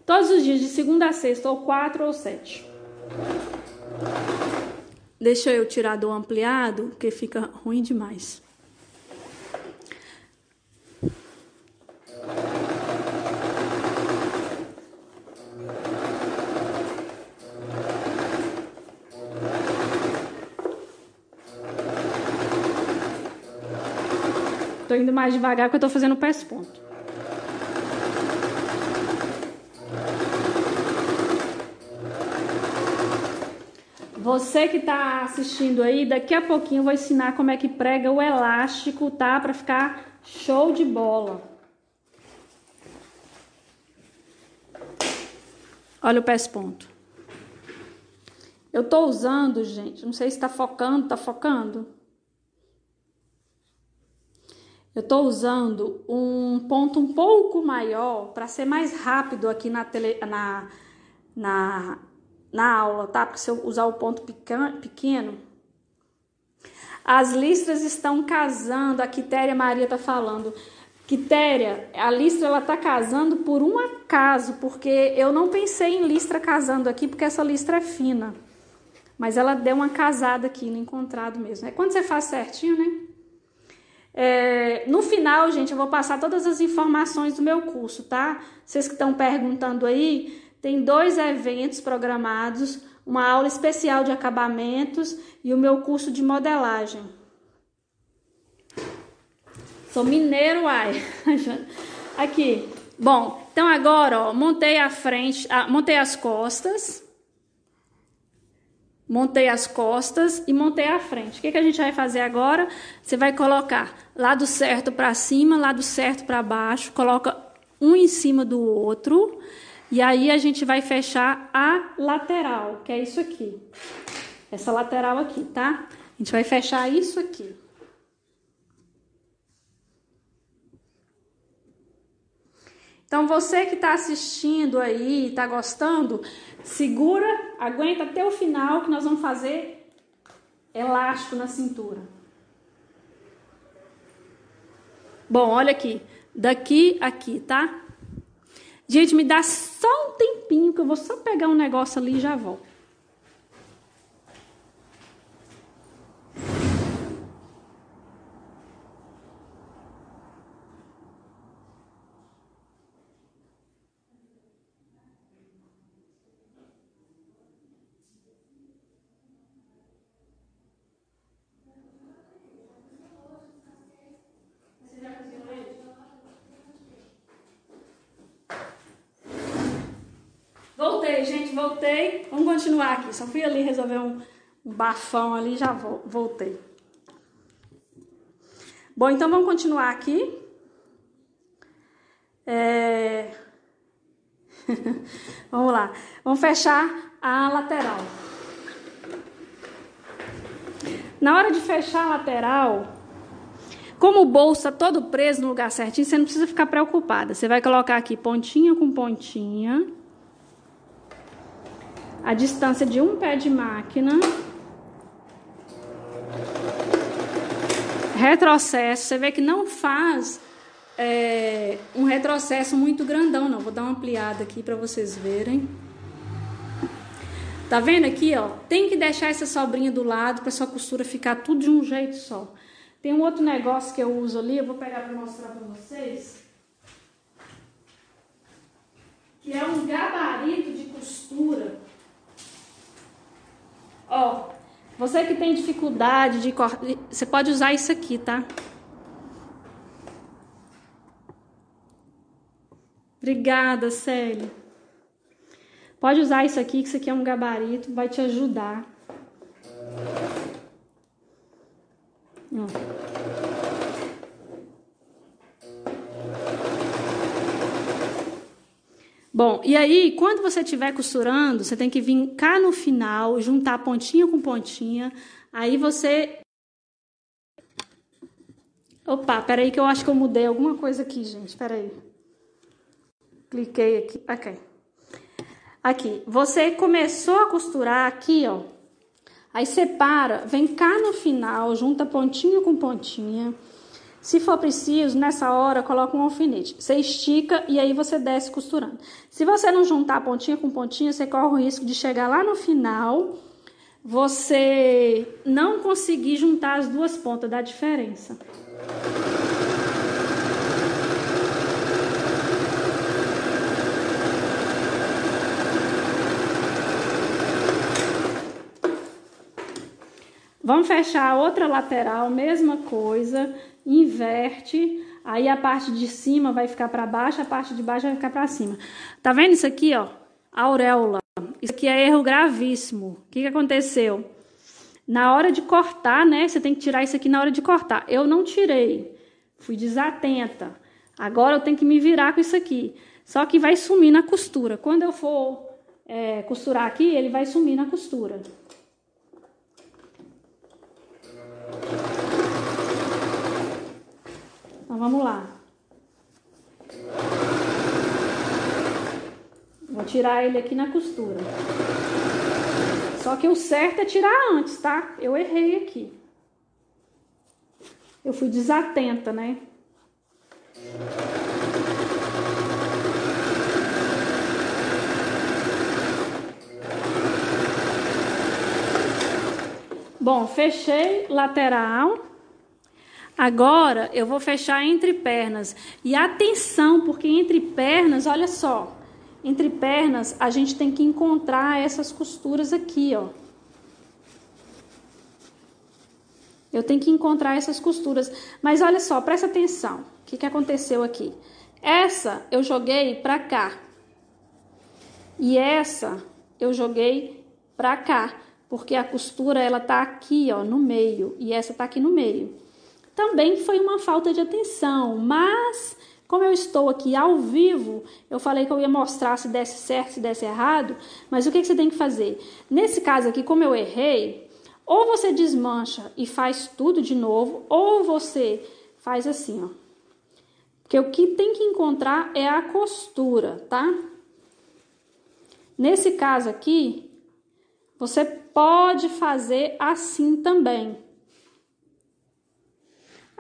Todos os dias, de segunda a sexta, ou 4 ou 7. Deixa eu tirar do ampliado, porque fica ruim demais. Tô indo mais devagar porque eu tô fazendo o pés-ponto. Você que tá assistindo aí, daqui a pouquinho eu vou ensinar como é que prega o elástico, tá? Pra ficar show de bola. Olha o pés-ponto. Eu tô usando, gente, não sei se tá focando, Eu tô usando um ponto um pouco maior para ser mais rápido aqui na aula, tá? Porque se eu usar o ponto pequeno, as listras estão casando. A Quitéria Maria tá falando. Quitéria, a listra ela tá casando por um acaso, porque eu não pensei em listra casando aqui, porque essa listra é fina. Mas ela deu uma casada aqui no encontrado mesmo. É quando você faz certinho, né? No final, gente, eu vou passar todas as informações do meu curso, tá? Vocês que estão perguntando aí, tem 2 eventos programados, uma aula especial de acabamentos e o meu curso de modelagem. Sou mineiro, ai. Aqui. Bom, então agora, ó, montei as costas. Montei as costas e montei a frente. O que a gente vai fazer agora? Você vai colocar lado certo para cima, lado certo para baixo. Coloca um em cima do outro. E aí a gente vai fechar a lateral, que é isso aqui. Essa lateral aqui, tá? A gente vai fechar isso aqui. Então, você que tá assistindo aí, tá gostando, segura, aguenta até o final que nós vamos fazer elástico na cintura. Bom, olha aqui. Daqui a aqui, tá? Gente, me dá só um tempinho que eu vou só pegar um negócio ali e já volto. Voltei, gente, voltei. Vamos continuar aqui. Só fui ali resolver um bafão ali, já voltei. Bom, então vamos continuar aqui. Vamos lá. Vamos fechar a lateral. Na hora de fechar a lateral, como o bolso está todo preso no lugar certinho, você não precisa ficar preocupada. Você vai colocar aqui pontinha com pontinha, a distância de um pé de máquina, retrocesso. Você vê que não faz um retrocesso muito grandão, não. Vou dar uma ampliada aqui para vocês verem. Tá vendo aqui, ó? Tem que deixar essa sobrinha do lado para sua costura ficar tudo de um jeito só. Tem um outro negócio que eu uso ali, eu vou pegar para mostrar para vocês. Que é um gabarito de costura. Ó, você que tem dificuldade de cortar, você pode usar isso aqui, tá? Obrigada, Célia. Pode usar isso aqui, que isso aqui é um gabarito, vai te ajudar. Bom, e aí, quando você estiver costurando, você tem que vir cá no final, juntar pontinha com pontinha, aí você... Opa, peraí que eu acho que eu mudei alguma coisa aqui, gente, peraí. Cliquei aqui, ok. Aqui, você começou a costurar aqui, ó. Aí separa, vem cá no final, junta pontinho com pontinha. Se for preciso, nessa hora, coloca um alfinete. Você estica e aí você desce costurando. Se você não juntar pontinha com pontinha, você corre o risco de chegar lá no final, você não conseguir juntar as duas pontas, dá diferença. Vamos fechar a outra lateral, mesma coisa, inverte, aí a parte de cima vai ficar para baixo, a parte de baixo vai ficar para cima. Tá vendo isso aqui, ó? Auréola. Isso aqui é erro gravíssimo. O que que aconteceu? Na hora de cortar, né? Você tem que tirar isso aqui na hora de cortar. Eu não tirei, fui desatenta. Agora eu tenho que me virar com isso aqui. Só que vai sumir na costura. Quando eu for costurar aqui, ele vai sumir na costura. Então, vamos lá. Vou tirar ele aqui na costura. Só que o certo é tirar antes, tá? Eu errei aqui. Eu fui desatenta, né? Bom, fechei lateral. Agora, eu vou fechar entre pernas. E atenção, porque entre pernas, olha só. Entre pernas, a gente tem que encontrar essas costuras aqui, ó. Eu tenho que encontrar essas costuras. Mas olha só, presta atenção. O que que aconteceu aqui? Essa eu joguei pra cá. E essa eu joguei pra cá. Porque a costura, ela tá aqui, ó, no meio. E essa tá aqui no meio. Também foi uma falta de atenção, mas como eu estou aqui ao vivo, eu falei que eu ia mostrar se desse certo, se desse errado, mas o que que você tem que fazer? Nesse caso aqui, como eu errei, ou você desmancha e faz tudo de novo, ou você faz assim, ó. Porque o que tem que encontrar é a costura, tá? Nesse caso aqui, você pode fazer assim também.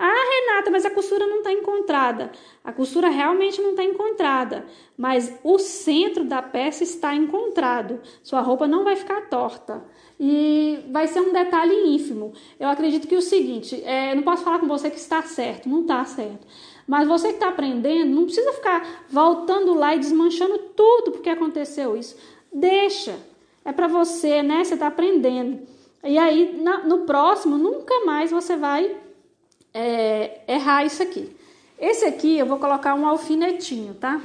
Ah, Renata, mas a costura não está encontrada. A costura realmente não está encontrada, mas o centro da peça está encontrado. Sua roupa não vai ficar torta e vai ser um detalhe ínfimo. Eu acredito que o seguinte, não posso falar com você que está certo, não está certo. Mas você que está aprendendo, não precisa ficar voltando lá e desmanchando tudo porque aconteceu isso. Deixa, é para você, né? Você está aprendendo. E aí, no próximo, nunca mais você vai... errar isso aqui. Esse aqui eu vou colocar um alfinetinho, tá?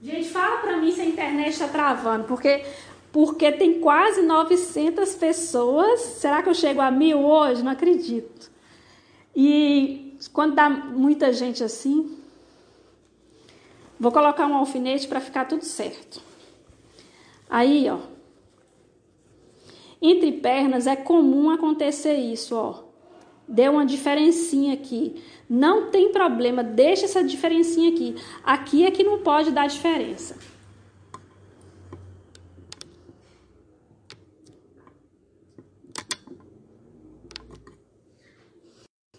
Gente, fala pra mim se a internet tá travando, porque porque tem quase 900 pessoas. Será que eu chego a 1000 hoje? Não acredito. E quando dá muita gente assim, vou colocar um alfinete para ficar tudo certo. Aí, ó. Entre pernas é comum acontecer isso, ó. Deu uma diferencinha aqui. Não tem problema, deixa essa diferencinha aqui. Aqui é que não pode dar diferença.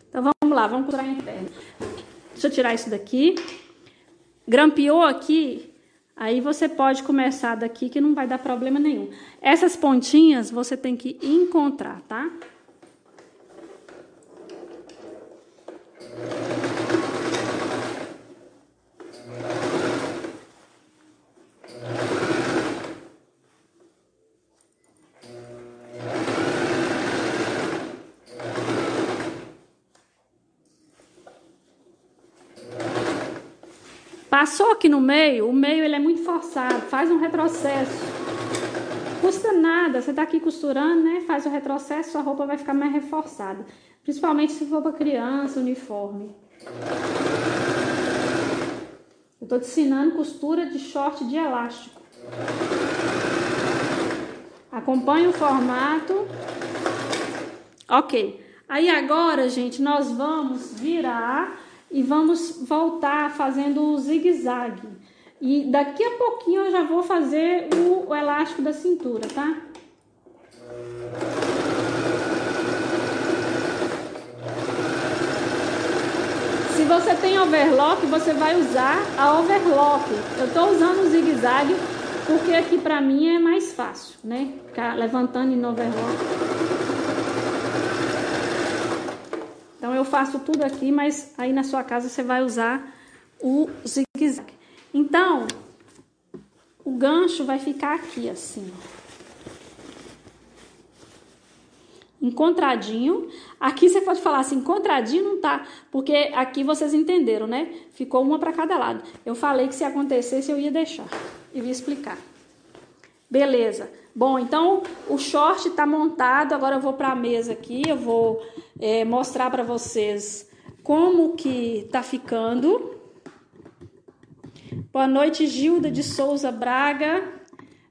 Então, vamos lá, vamos costurar em perna. Deixa eu tirar isso daqui. Grampeou aqui, aí você pode começar daqui que não vai dar problema nenhum. Essas pontinhas você tem que encontrar, tá? Passou aqui no meio, o meio ele é muito forçado, faz um retrocesso. Custa nada, você tá aqui costurando, né? Faz o retrocesso, sua roupa vai ficar mais reforçada. Principalmente se for para criança, uniforme. Eu tô te ensinando costura de short de elástico. Acompanhe o formato. Ok. Aí agora, gente, nós vamos virar... E vamos voltar fazendo o zigue-zague. E daqui a pouquinho eu já vou fazer o elástico da cintura, tá? Se você tem overlock, você vai usar a overlock. Eu tô usando o zigue-zague porque aqui pra mim é mais fácil, né? Ficar levantando em overlock. Então, eu faço tudo aqui, mas aí na sua casa você vai usar o zigue-zague. Então, o gancho vai ficar aqui, assim. Encontradinho. Aqui você pode falar assim, encontradinho não tá, porque aqui vocês entenderam, né? Ficou uma para cada lado. Eu falei que se acontecesse eu ia deixar, eu ia explicar. Beleza. Bom, então o short tá montado, agora eu vou para a mesa aqui, eu vou mostrar para vocês como que tá ficando. Boa noite, Gilda de Souza Braga,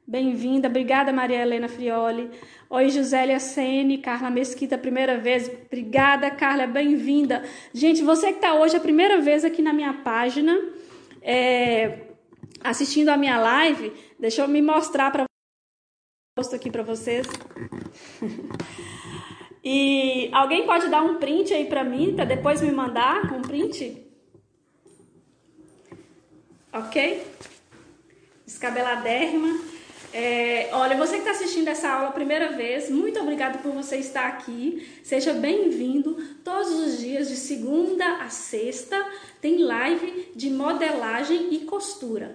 bem-vinda, obrigada, Maria Helena Frioli. Oi, Josélia Sene, Carla Mesquita, primeira vez, obrigada, Carla, bem-vinda. Gente, você que tá hoje a primeira vez aqui na minha página, assistindo a minha live, deixa eu me mostrar para posto aqui para vocês. E alguém pode dar um print aí para mim, para depois me mandar um print? Ok? Descabeladérrima. Olha, você que está assistindo essa aula a primeira vez, muito obrigada por você estar aqui. Seja bem-vindo. Todos os dias, de segunda a sexta, tem live de modelagem e costura.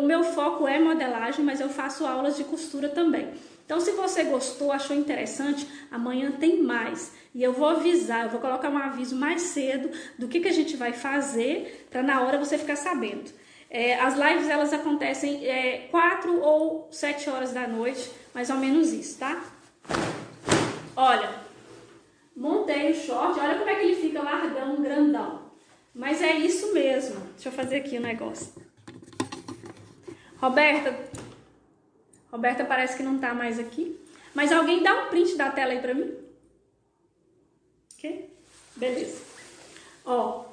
O meu foco é modelagem, mas eu faço aulas de costura também. Então, se você gostou, achou interessante, amanhã tem mais. E eu vou avisar, eu vou colocar um aviso mais cedo do que a gente vai fazer, para na hora você ficar sabendo. As lives, elas acontecem 4 ou 7 horas da noite, mais ou menos isso, tá? Olha, montei o short, olha como é que ele fica largão, grandão. Mas é isso mesmo. Deixa eu fazer aqui o negócio. Roberta parece que não tá mais aqui. Mas alguém dá um print da tela aí pra mim? Ok? Beleza. Ó,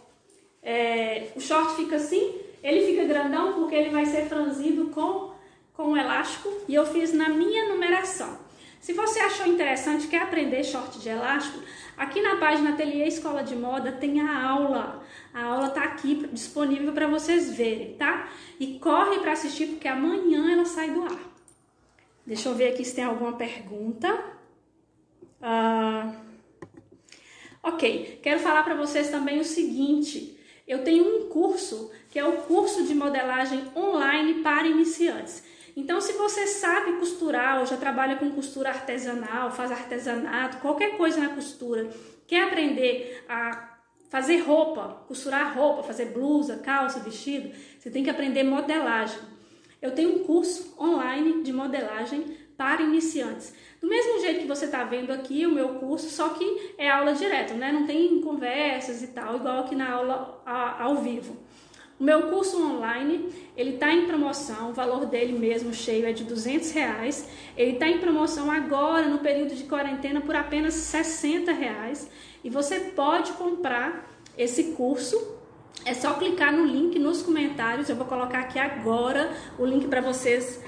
o short fica assim... Ele fica grandão porque ele vai ser franzido com um elástico e eu fiz na minha numeração. Se você achou interessante, quer aprender short de elástico, aqui na página Ateliê Escola de Moda tem a aula. A aula tá aqui disponível para vocês verem, tá? E corre para assistir porque amanhã ela sai do ar. Deixa eu ver aqui se tem alguma pergunta. Ok, quero falar para vocês também o seguinte... Eu tenho um curso, que é o curso de modelagem online para iniciantes. Então, se você sabe costurar, ou já trabalha com costura artesanal, faz artesanato, qualquer coisa na costura, quer aprender a fazer roupa, costurar roupa, fazer blusa, calça, vestido, você tem que aprender modelagem. Eu tenho um curso online de modelagem para iniciantes. Do mesmo jeito que você está vendo aqui o meu curso, só que é aula direta, né? Não tem conversas e tal, igual aqui na aula ao vivo. O meu curso online, ele está em promoção, o valor dele mesmo cheio é de R$200. Ele está em promoção agora, no período de quarentena, por apenas R$60. E você pode comprar esse curso, é só clicar no link nos comentários. Eu vou colocar aqui agora o link para vocês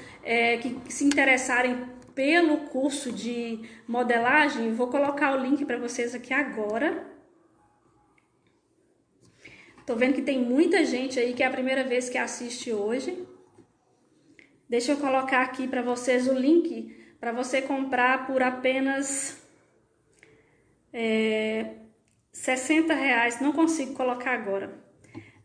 que se interessarem pelo curso de modelagem. Vou colocar o link para vocês aqui agora. Tô vendo que tem muita gente aí que é a primeira vez que assiste hoje. Deixa eu colocar aqui para vocês o link para você comprar por apenas R$60. Não consigo colocar agora.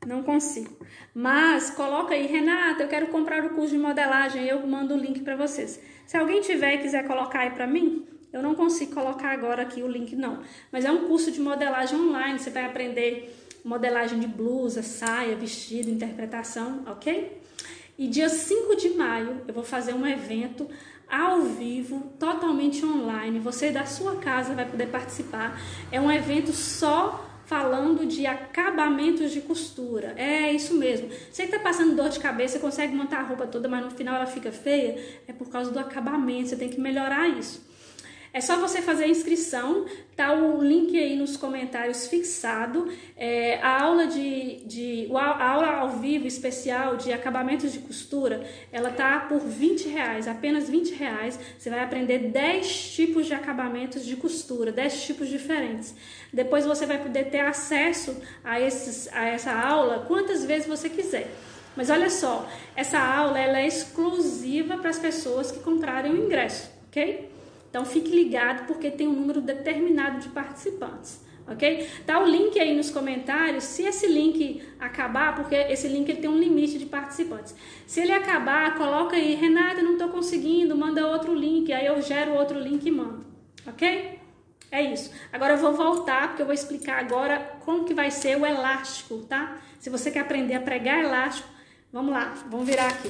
Não consigo. Mas coloca aí, Renata, eu quero comprar o curso de modelagem. Eu mando o link para vocês. Se alguém tiver e quiser colocar aí para mim... Eu não consigo colocar agora aqui o link, não. Mas é um curso de modelagem online. Você vai aprender modelagem de blusa, saia, vestido, interpretação, ok? E dia 5 de maio eu vou fazer um evento ao vivo, totalmente online. Você da sua casa vai poder participar. É um evento só falando de acabamentos de costura. É isso mesmo. Você que tá passando dor de cabeça, consegue montar a roupa toda, mas no final ela fica feia, é por causa do acabamento. Você tem que melhorar isso. É só você fazer a inscrição, tá o link aí nos comentários fixado. A aula ao vivo especial de acabamentos de costura, ela tá por R$20, apenas R$20. Você vai aprender 10 tipos de acabamentos de costura, 10 tipos diferentes. Depois você vai poder ter acesso a essa aula quantas vezes você quiser. Mas olha só, essa aula ela é exclusiva para as pessoas que comprarem o ingresso, ok? Então, fique ligado, porque tem um número determinado de participantes, ok? Tá o link aí nos comentários. Se esse link acabar, porque esse link ele tem um limite de participantes. Se ele acabar, coloca aí, Renata, não estou conseguindo, manda outro link. Aí eu gero outro link e mando, ok? É isso. Agora eu vou voltar, porque eu vou explicar agora como que vai ser o elástico, tá? Se você quer aprender a pregar elástico, vamos lá, vamos virar aqui.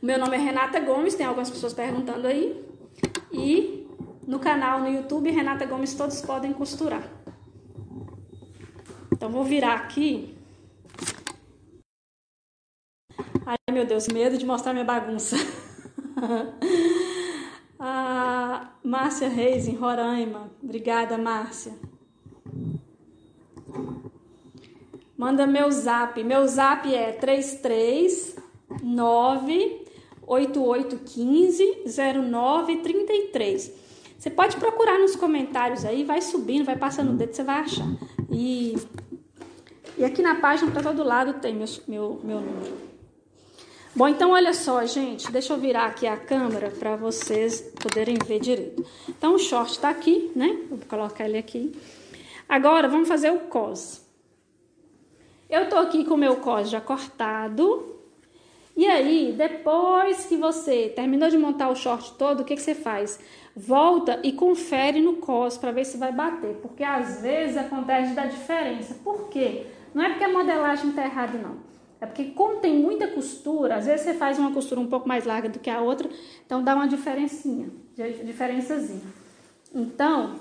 Meu nome é Renata Gomes, tem algumas pessoas perguntando aí. E no canal, no YouTube, Renata Gomes, todos podem costurar. Então, vou virar aqui. Ai, meu Deus, medo de mostrar minha bagunça. A Márcia Reis, em Roraima. Obrigada, Márcia. Manda meu zap. Meu zap é 339-8815-0933. Você pode procurar nos comentários aí, vai subindo, vai passando o dedo, você vai achar. E aqui na página, para todo lado, tem meu número. Bom, então, olha só, gente. Deixa eu virar aqui a câmera para vocês poderem ver direito. Então, o short tá aqui, né? Vou colocar ele aqui. Agora, vamos fazer o cos. Eu tô aqui com o meu cos já cortado. E aí, depois que você terminou de montar o short todo, o que você faz? Volta e confere no cos para ver se vai bater, porque às vezes acontece da diferença. Por quê? Não é porque a modelagem tá errada, não. É porque como tem muita costura, às vezes você faz uma costura um pouco mais larga do que a outra, então dá uma diferençazinha. Então,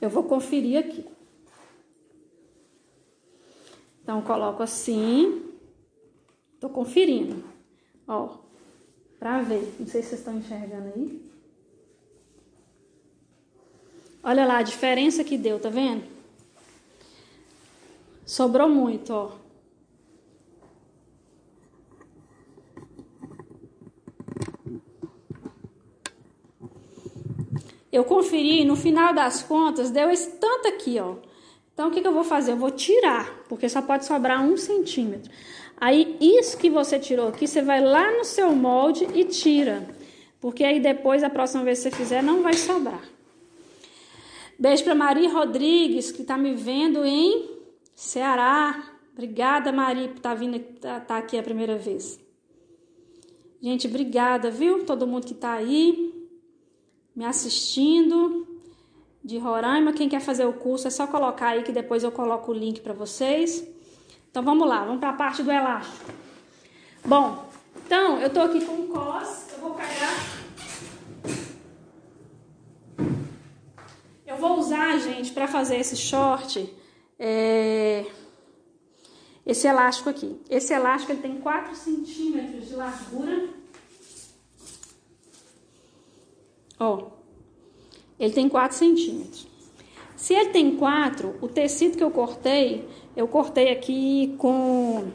eu vou conferir aqui. Então, coloco assim... Tô conferindo, ó, pra ver. Não sei se vocês estão enxergando aí. Olha lá a diferença que deu, tá vendo? Sobrou muito, ó. Eu conferi, no final das contas, deu esse tanto aqui, ó. Então, o que eu vou fazer? Eu vou tirar, porque só pode sobrar 1 centímetro. Aí, isso que você tirou aqui, você vai lá no seu molde e tira. Porque aí depois, a próxima vez que você fizer, não vai sobrar. Beijo para Maria Rodrigues, que tá me vendo em Ceará. Obrigada, Maria, por tá aqui a primeira vez. Gente, obrigada, viu? Todo mundo que tá aí, me assistindo. De Roraima, quem quer fazer o curso, é só colocar aí que depois eu coloco o link para vocês. Então, vamos lá, vamos para a parte do elástico. Bom, então, eu tô aqui com o cos, eu vou carregar... vou usar, gente, para fazer esse short, esse elástico aqui. Esse elástico, ele tem 4 centímetros de largura. Ó, ele tem 4 centímetros. Se ele tem 4, o tecido que eu cortei aqui com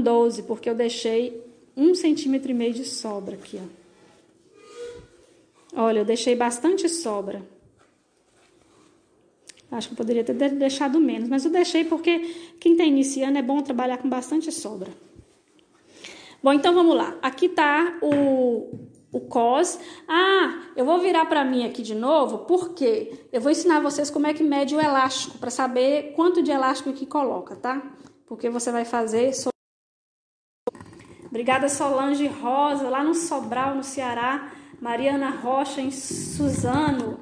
12, porque eu deixei 1,5 cm de sobra aqui, ó. Olha, eu deixei bastante sobra. Acho que eu poderia ter deixado menos, mas eu deixei porque quem tá iniciando é bom trabalhar com bastante sobra. Bom, então vamos lá. Aqui tá o cos. Ah, eu vou virar pra mim aqui de novo, porque eu vou ensinar vocês como é que mede o elástico, pra saber quanto de elástico que coloca, tá? Porque você vai fazer... Obrigada, Solange Rosa, lá no Sobral, no Ceará. Mariana Rocha, em Suzano.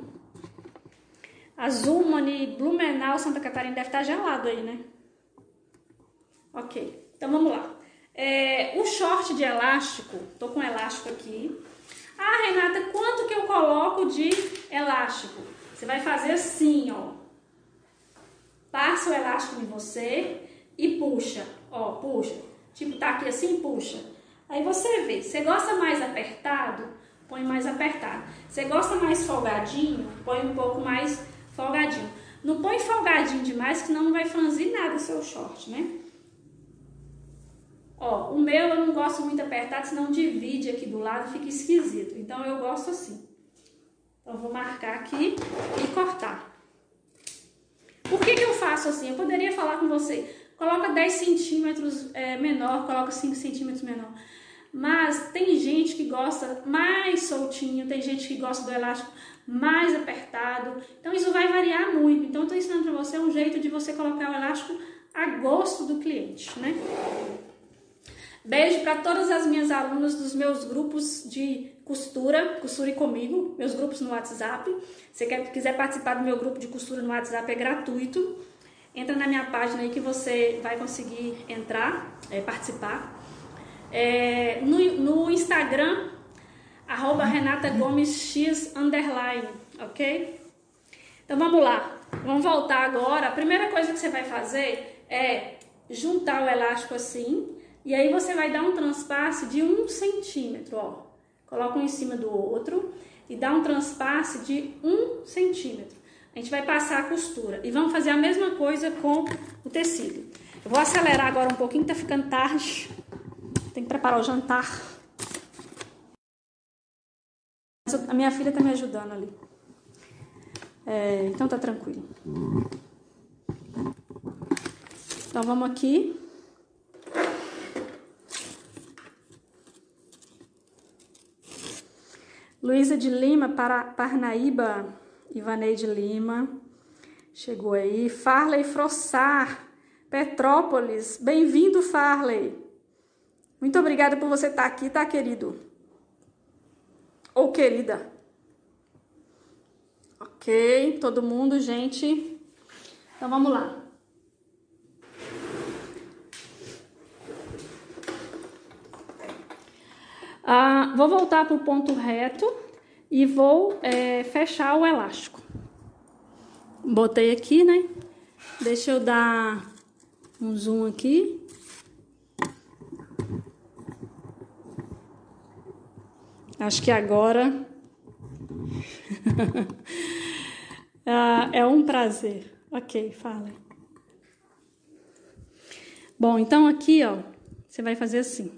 Azulmani, Blumenau, Santa Catarina. Deve estar gelado aí, né? Ok. Então, vamos lá. O short de elástico. Tô com elástico aqui. Ah, Renata, quanto que eu coloco de elástico? Você vai fazer assim, ó. Passa o elástico em você e puxa. Ó, puxa. Tipo, tá aqui assim, puxa. Aí você vê. Você gosta mais apertado? Põe mais apertado. Você gosta mais folgadinho? Põe um pouco mais folgadinho. Não põe folgadinho demais, que senão não vai franzir nada o seu short, né? Ó, o meu eu não gosto muito apertado, senão divide aqui do lado, fica esquisito. Então, eu gosto assim. Então, eu vou marcar aqui e cortar. Por que eu faço assim? Eu poderia falar com você, coloca 10 centímetros menor, coloca 5 centímetros menor. Mas tem gente que gosta mais soltinho, tem gente que gosta do elástico mais apertado. Então, isso vai variar muito. Então, eu estou ensinando para você um jeito de você colocar o elástico a gosto do cliente, né? Beijo para todas as minhas alunas dos meus grupos de costura, Costure Comigo, meus grupos no WhatsApp. Se você quiser participar do meu grupo de costura no WhatsApp, é gratuito. Entra na minha página aí que você vai conseguir entrar, participar. No Instagram, @RenataGomesX, ok? Então, vamos lá. Vamos voltar agora. A primeira coisa que você vai fazer é juntar o elástico assim, e aí você vai dar um transpasse de 1 centímetro, ó. Coloca um em cima do outro e dá um transpasse de 1 centímetro. A gente vai passar a costura. E vamos fazer a mesma coisa com o tecido. Eu vou acelerar agora um pouquinho, tá ficando tarde. Tem que preparar o jantar. A minha filha tá me ajudando ali. Então tá tranquilo. Então vamos aqui. Luísa de Lima, Parnaíba. Ivanei de Lima. Chegou aí. Farley Frossar, Petrópolis. Bem-vindo, Farley. Muito obrigada por você estar aqui, tá, querido? Ou querida. Ok, todo mundo, gente. Então, vamos lá. Vou voltar pro ponto reto e vou fechar o elástico. Botei aqui, né? Deixa eu dar um zoom aqui. Acho que agora é um prazer. Ok, fala. Bom, então aqui, ó, você vai fazer assim.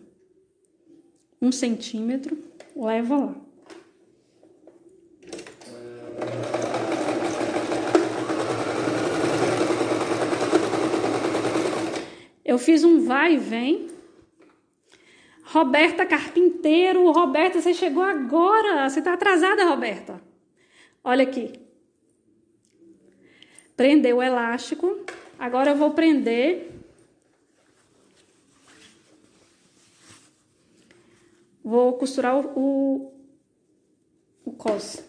1 centímetro, leva lá. Eu fiz um vai e vem. Roberta Carpinteiro, Roberta, você chegou agora. Você tá atrasada, Roberta. Olha aqui. Prendeu o elástico. Agora eu vou prender. Vou costurar o cos.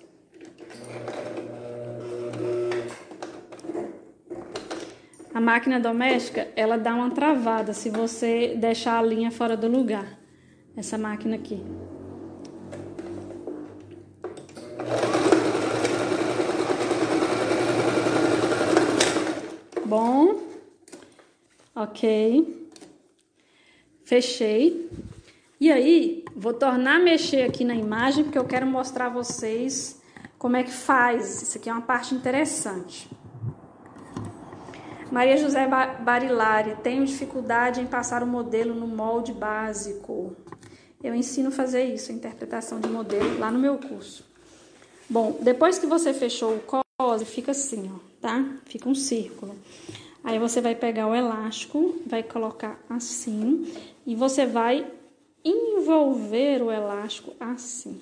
A máquina doméstica, ela dá uma travada se você deixar a linha fora do lugar. Essa máquina aqui. ok? Fechei. E aí, vou tornar a mexer aqui na imagem, porque eu quero mostrar a vocês como é que faz. Isso aqui é uma parte interessante. Maria José Barilari, tenho dificuldade em passar o modelo no molde básico. Eu ensino a fazer isso, a interpretação de modelo, lá no meu curso. Bom, depois que você fechou o cos, fica assim, ó, tá? Fica um círculo. Aí você vai pegar o elástico, vai colocar assim, e você vai envolver o elástico assim.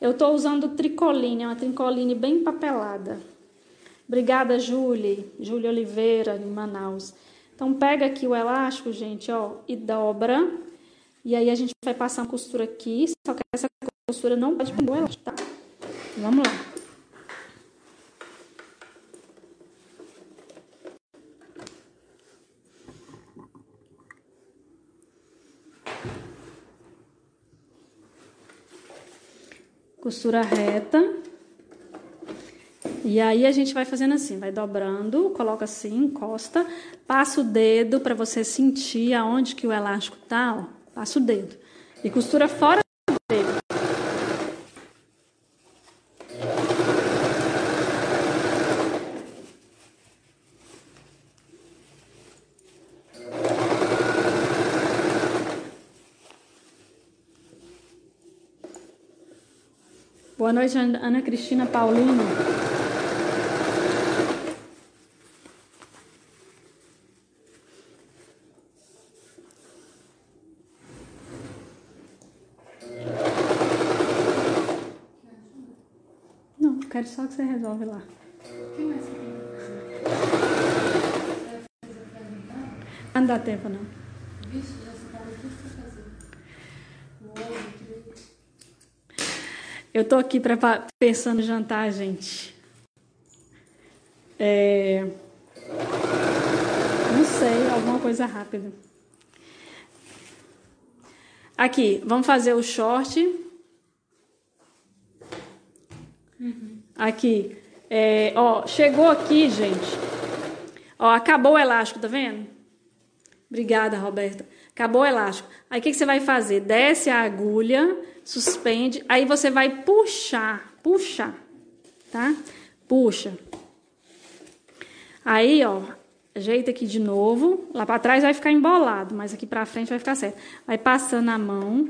Eu tô usando tricoline, é uma tricoline bem papelada. Obrigada, Júlia Oliveira, em Manaus. Então, pega aqui o elástico, gente, ó, e dobra. E aí, a gente vai passar uma costura aqui, só que essa costura não pode pegar o elástico, tá? Vamos lá. Costura reta. E aí, a gente vai fazendo assim, vai dobrando, coloca assim, encosta, passa o dedo pra você sentir aonde que o elástico tá, ó, passa o dedo. E costura fora do dedo. Boa noite, Ana Cristina Paulino. Quero só que você resolve lá. Não dá tempo, não. Eu tô aqui pensando em jantar, gente. Não sei, alguma coisa rápida. Aqui, vamos fazer o short. Aqui, ó, chegou aqui, gente, ó, acabou o elástico, tá vendo? Obrigada, Roberta. Acabou o elástico. Aí, o que que você vai fazer? Desce a agulha, suspende, aí você vai puxar, tá? Puxa. Aí, ó, ajeita aqui de novo, lá pra trás vai ficar embolado, mas aqui pra frente vai ficar certo. Vai passando a mão.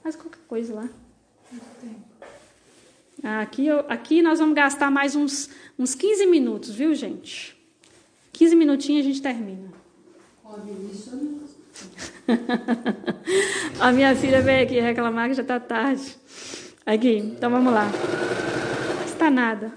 Faz qualquer coisa lá. Aqui nós vamos gastar mais uns 15 minutos, viu, gente? 15 minutinhos a gente termina. A minha filha veio aqui reclamar que já tá tarde. Aqui, então vamos lá. Não está nada.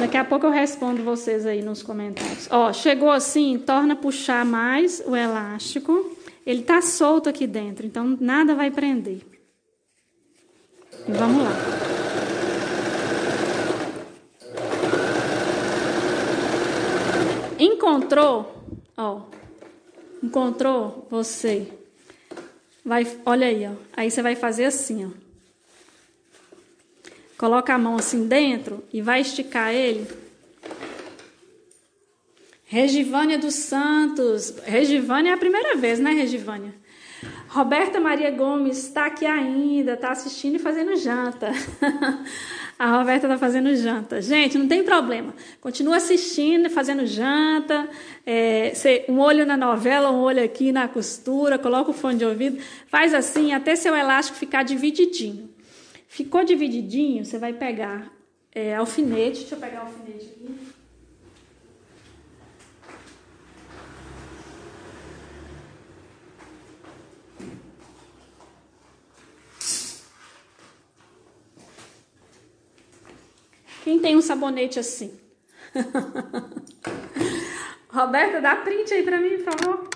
Daqui a pouco eu respondo vocês aí nos comentários. Ó, chegou assim, torna a puxar mais o elástico. Ele tá solto aqui dentro, então nada vai prender. Vamos lá. Encontrou, ó. Encontrou, você vai, olha aí, ó. Aí você vai fazer assim, ó. Coloca a mão assim dentro e vai esticar ele. Regivânia dos Santos. Regivânia é a primeira vez, né, Regivânia? Roberta Maria Gomes está aqui ainda, está assistindo e fazendo janta. A Roberta está fazendo janta. Gente, não tem problema. Continua assistindo, fazendo janta. Um olho na novela, um olho aqui na costura. Coloca o fone de ouvido. Faz assim até seu elástico ficar divididinho. Ficou divididinho, você vai pegar alfinete. Deixa eu pegar o alfinete aqui. Quem tem um sabonete assim? Roberta, dá print aí pra mim, por favor.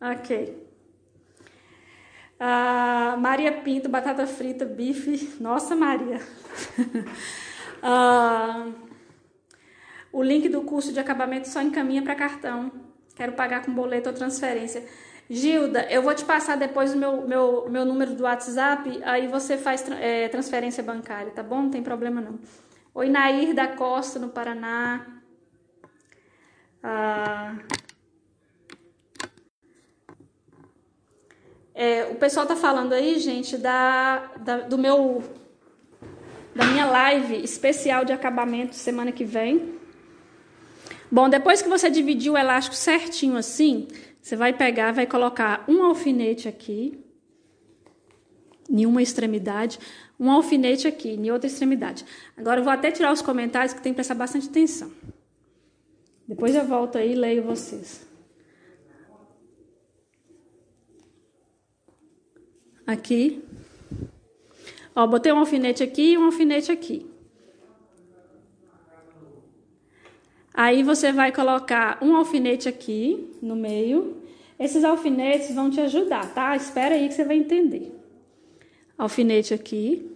Ok. Maria Pinto, batata frita, bife. Nossa, Maria. O link do curso de acabamento só encaminha pra cartão. Quero pagar com boleto ou transferência. Gilda, eu vou te passar depois o meu número do WhatsApp, aí você faz transferência bancária, tá bom? Não tem problema não. Oi, Nair da Costa, no Paraná. O pessoal tá falando aí, gente, da minha live especial de acabamento semana que vem. Bom, depois que você dividir o elástico certinho assim, você vai pegar, vai colocar um alfinete aqui, em uma extremidade, um alfinete aqui, em outra extremidade. Agora eu vou até tirar os comentários, que tem que prestar bastante atenção. Depois eu volto aí e leio vocês. Aqui. Ó, botei um alfinete aqui e um alfinete aqui. Aí você vai colocar um alfinete aqui no meio. Esses alfinetes vão te ajudar, tá? Espera aí que você vai entender. Alfinete aqui.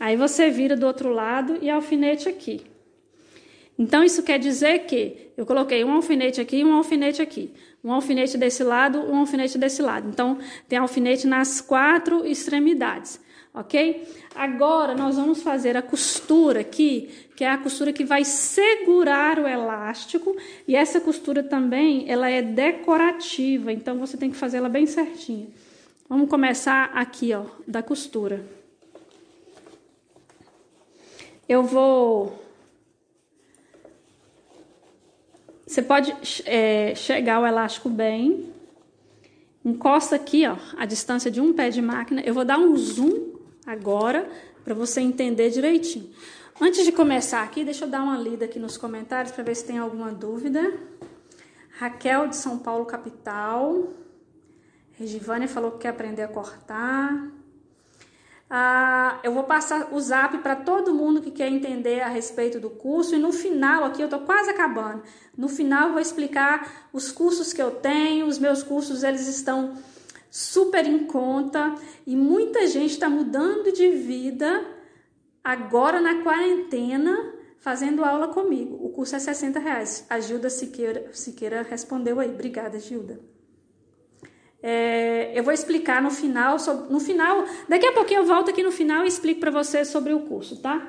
Aí você vira do outro lado e alfinete aqui. Então, isso quer dizer que eu coloquei um alfinete aqui e um alfinete aqui. Um alfinete desse lado, um alfinete desse lado. Então, tem alfinete nas quatro extremidades. Ok? Agora, nós vamos fazer a costura aqui, que é a costura que vai segurar o elástico. E essa costura também, ela é decorativa, então você tem que fazer ela bem certinha. Vamos começar aqui, ó, da costura. Eu vou... Você pode chegar o elástico bem... Encosta aqui, ó, a distância de um pé de máquina. Eu vou dar um zoom agora para você entender direitinho. Antes de começar aqui, deixa eu dar uma lida aqui nos comentários para ver se tem alguma dúvida. Raquel de São Paulo, capital. Regivânia falou que quer aprender a cortar. Eu vou passar o zap para todo mundo que quer entender a respeito do curso. E no final aqui, eu tô quase acabando. No final eu vou explicar os cursos que eu tenho. Os meus cursos, eles estão super em conta. E muita gente está mudando de vida agora na quarentena, fazendo aula comigo. O curso é R$60. A Gilda Siqueira respondeu aí. Obrigada, Gilda. Eu vou explicar no final, daqui a pouquinho eu volto aqui no final e explico para você sobre o curso, tá?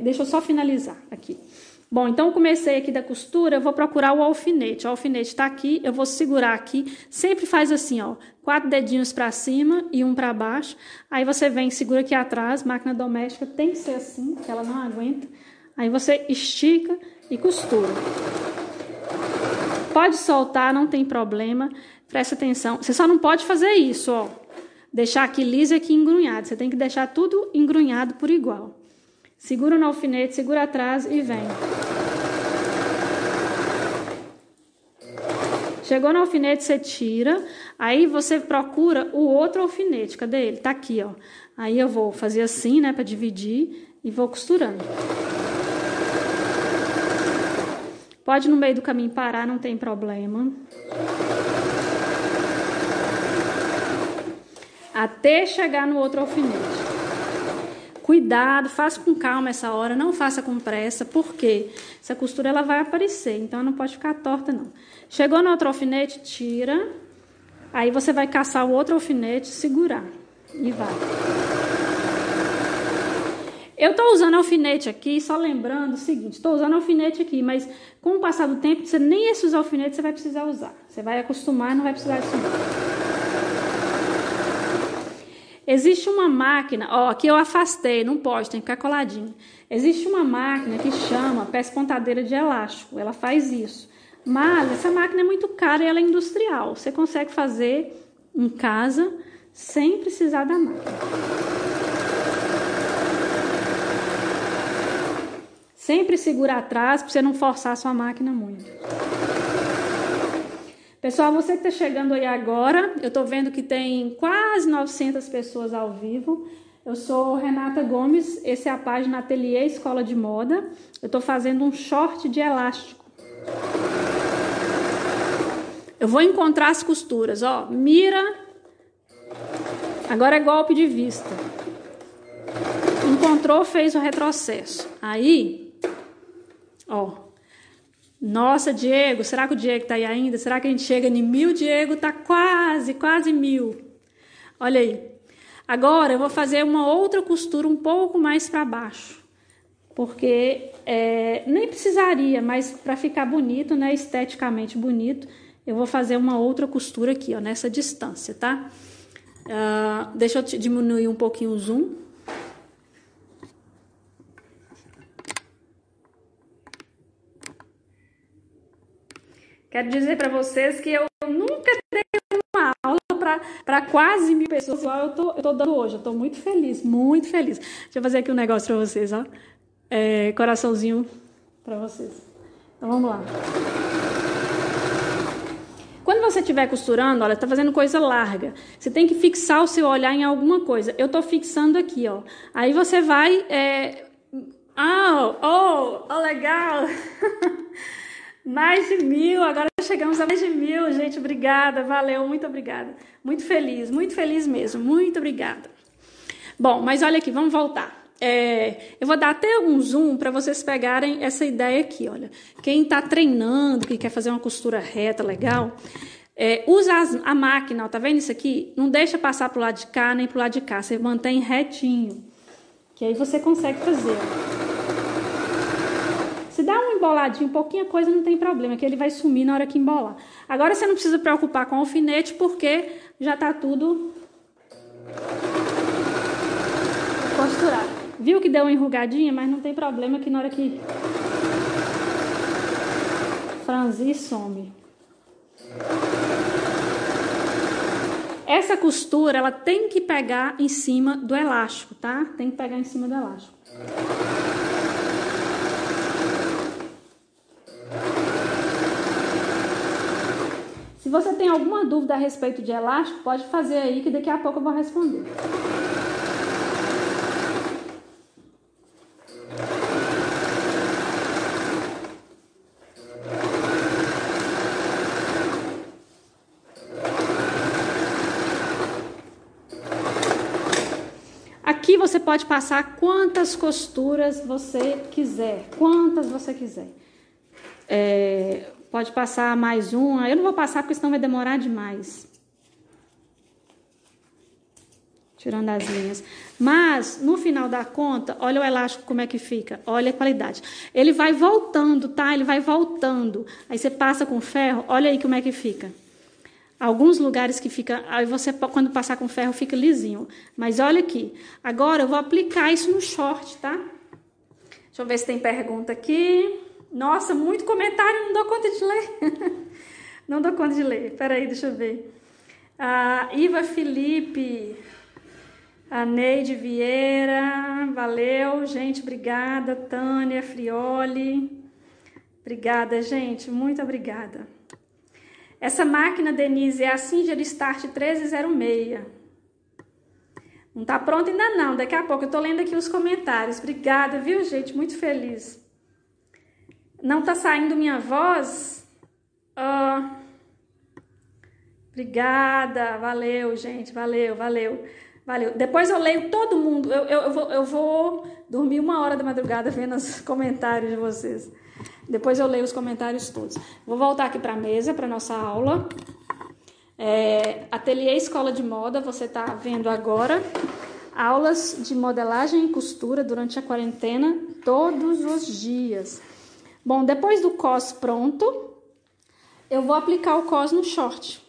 Deixa eu só finalizar aqui. Bom, então eu comecei aqui da costura, eu vou procurar o alfinete. O alfinete tá aqui, eu vou segurar aqui. Sempre faz assim, ó, 4 dedinhos para cima e um para baixo. Aí você vem, segura aqui atrás, máquina doméstica tem que ser assim, porque ela não aguenta. Aí você estica e costura. Pode soltar, não tem problema. Presta atenção. Você só não pode fazer isso, ó. Deixar aqui liso e aqui engrunhado. Você tem que deixar tudo engrunhado por igual. Segura no alfinete, segura atrás e vem. Chegou no alfinete, você tira. Aí você procura o outro alfinete. Cadê ele? Tá aqui, ó. Aí eu vou fazer assim, né, pra dividir e vou costurando. Pode no meio do caminho parar, não tem problema. Até chegar no outro alfinete. Cuidado, faça com calma essa hora, não faça com pressa, porque essa costura ela vai aparecer, então não pode ficar torta não. Chegou no outro alfinete, tira, aí você vai caçar o outro alfinete, segurar e vai. Eu tô usando alfinete aqui, só lembrando o seguinte, tô usando alfinete aqui, mas com o passar do tempo, você nem esses alfinetes você vai precisar usar. Você vai acostumar, não vai precisar disso não. Existe uma máquina, ó, aqui eu afastei, não pode, tem que ficar coladinho. Existe uma máquina que chama peça pontadeira de elástico, ela faz isso. Mas essa máquina é muito cara e ela é industrial. Você consegue fazer em casa sem precisar da máquina. Sempre segura atrás para você não forçar a sua máquina muito. Pessoal, você que está chegando aí agora, eu estou vendo que tem quase 900 pessoas ao vivo. Eu sou Renata Gomes, essa é a página Ateliê Escola de Moda. Eu estou fazendo um short de elástico. Eu vou encontrar as costuras, ó, mira. Agora é golpe de vista. Encontrou, fez o retrocesso. Aí, ó, Nossa, Diego, será que o Diego tá aí ainda? Será que a gente chega em 1000? Diego tá quase 1000. Olha aí. Agora eu vou fazer uma outra costura um pouco mais para baixo, porque nem precisaria, mas para ficar bonito, né, esteticamente bonito, eu vou fazer uma outra costura aqui, ó, nessa distância, tá? Deixa eu diminuir um pouquinho o zoom. Quero dizer para vocês que eu nunca dei uma aula para quase 1000 pessoas, igual eu tô dando hoje. Eu tô muito feliz. Deixa eu fazer aqui um negócio para vocês, ó. Coraçãozinho para vocês. Então, vamos lá. Quando você estiver costurando, olha, tá fazendo coisa larga. Você tem que fixar o seu olhar em alguma coisa. Eu tô fixando aqui, ó. Aí você vai... legal! Mais de 1000, agora chegamos a mais de 1000, gente, obrigada, valeu, muito obrigada. Muito feliz mesmo, muito obrigada. Bom, mas olha aqui, vamos voltar. Eu vou dar até um zoom para vocês pegarem essa ideia aqui, olha. Quem está treinando, que quer fazer uma costura reta, legal, usa a máquina, ó, tá vendo isso aqui? Não deixa passar pro lado de cá, nem pro lado de cá, você mantém retinho, que aí você consegue fazer, ó. Se dá um emboladinho, pouquinha coisa, não tem problema, que ele vai sumir na hora que embolar. Agora você não precisa preocupar com o alfinete, porque já tá tudo costurado. Viu que deu uma enrugadinha, mas não tem problema, que na hora que franzir, some. Essa costura, ela tem que pegar em cima do elástico, tá? Tem que pegar em cima do elástico. Se você tem alguma dúvida a respeito de elástico, pode fazer aí, que daqui a pouco eu vou responder. Aqui você pode passar quantas costuras você quiser, Pode passar mais uma. Eu não vou passar porque senão vai demorar demais. Tirando as linhas. Mas, no final da conta, olha o elástico como é que fica. Olha a qualidade. Ele vai voltando, tá? Ele vai voltando. Aí você passa com ferro, olha aí como é que fica. Alguns lugares que fica... Aí você, quando passar com ferro, fica lisinho. Mas olha aqui. Agora eu vou aplicar isso no short, tá? Deixa eu ver se tem pergunta aqui. Nossa, muito comentário, não dou conta de ler. Peraí, deixa eu ver. A Iva Felipe, a Neide Vieira, valeu, gente, obrigada. Tânia Frioli, obrigada, gente, muito obrigada. Essa máquina, Denise, é a Singer Start 1306. Não tá pronta ainda não, daqui a pouco eu tô lendo aqui os comentários. Obrigada, viu, gente, muito feliz. Não tá saindo minha voz? Obrigada, valeu, gente, valeu. Depois eu leio todo mundo, eu vou dormir 1 hora da madrugada vendo os comentários de vocês. Depois eu leio os comentários todos. Vou voltar aqui para a mesa, para nossa aula. Ateliê Escola de Moda, você tá vendo agora. Aulas de modelagem e costura durante a quarentena, todos os dias. Bom, depois do cos pronto, eu vou aplicar o cos no short.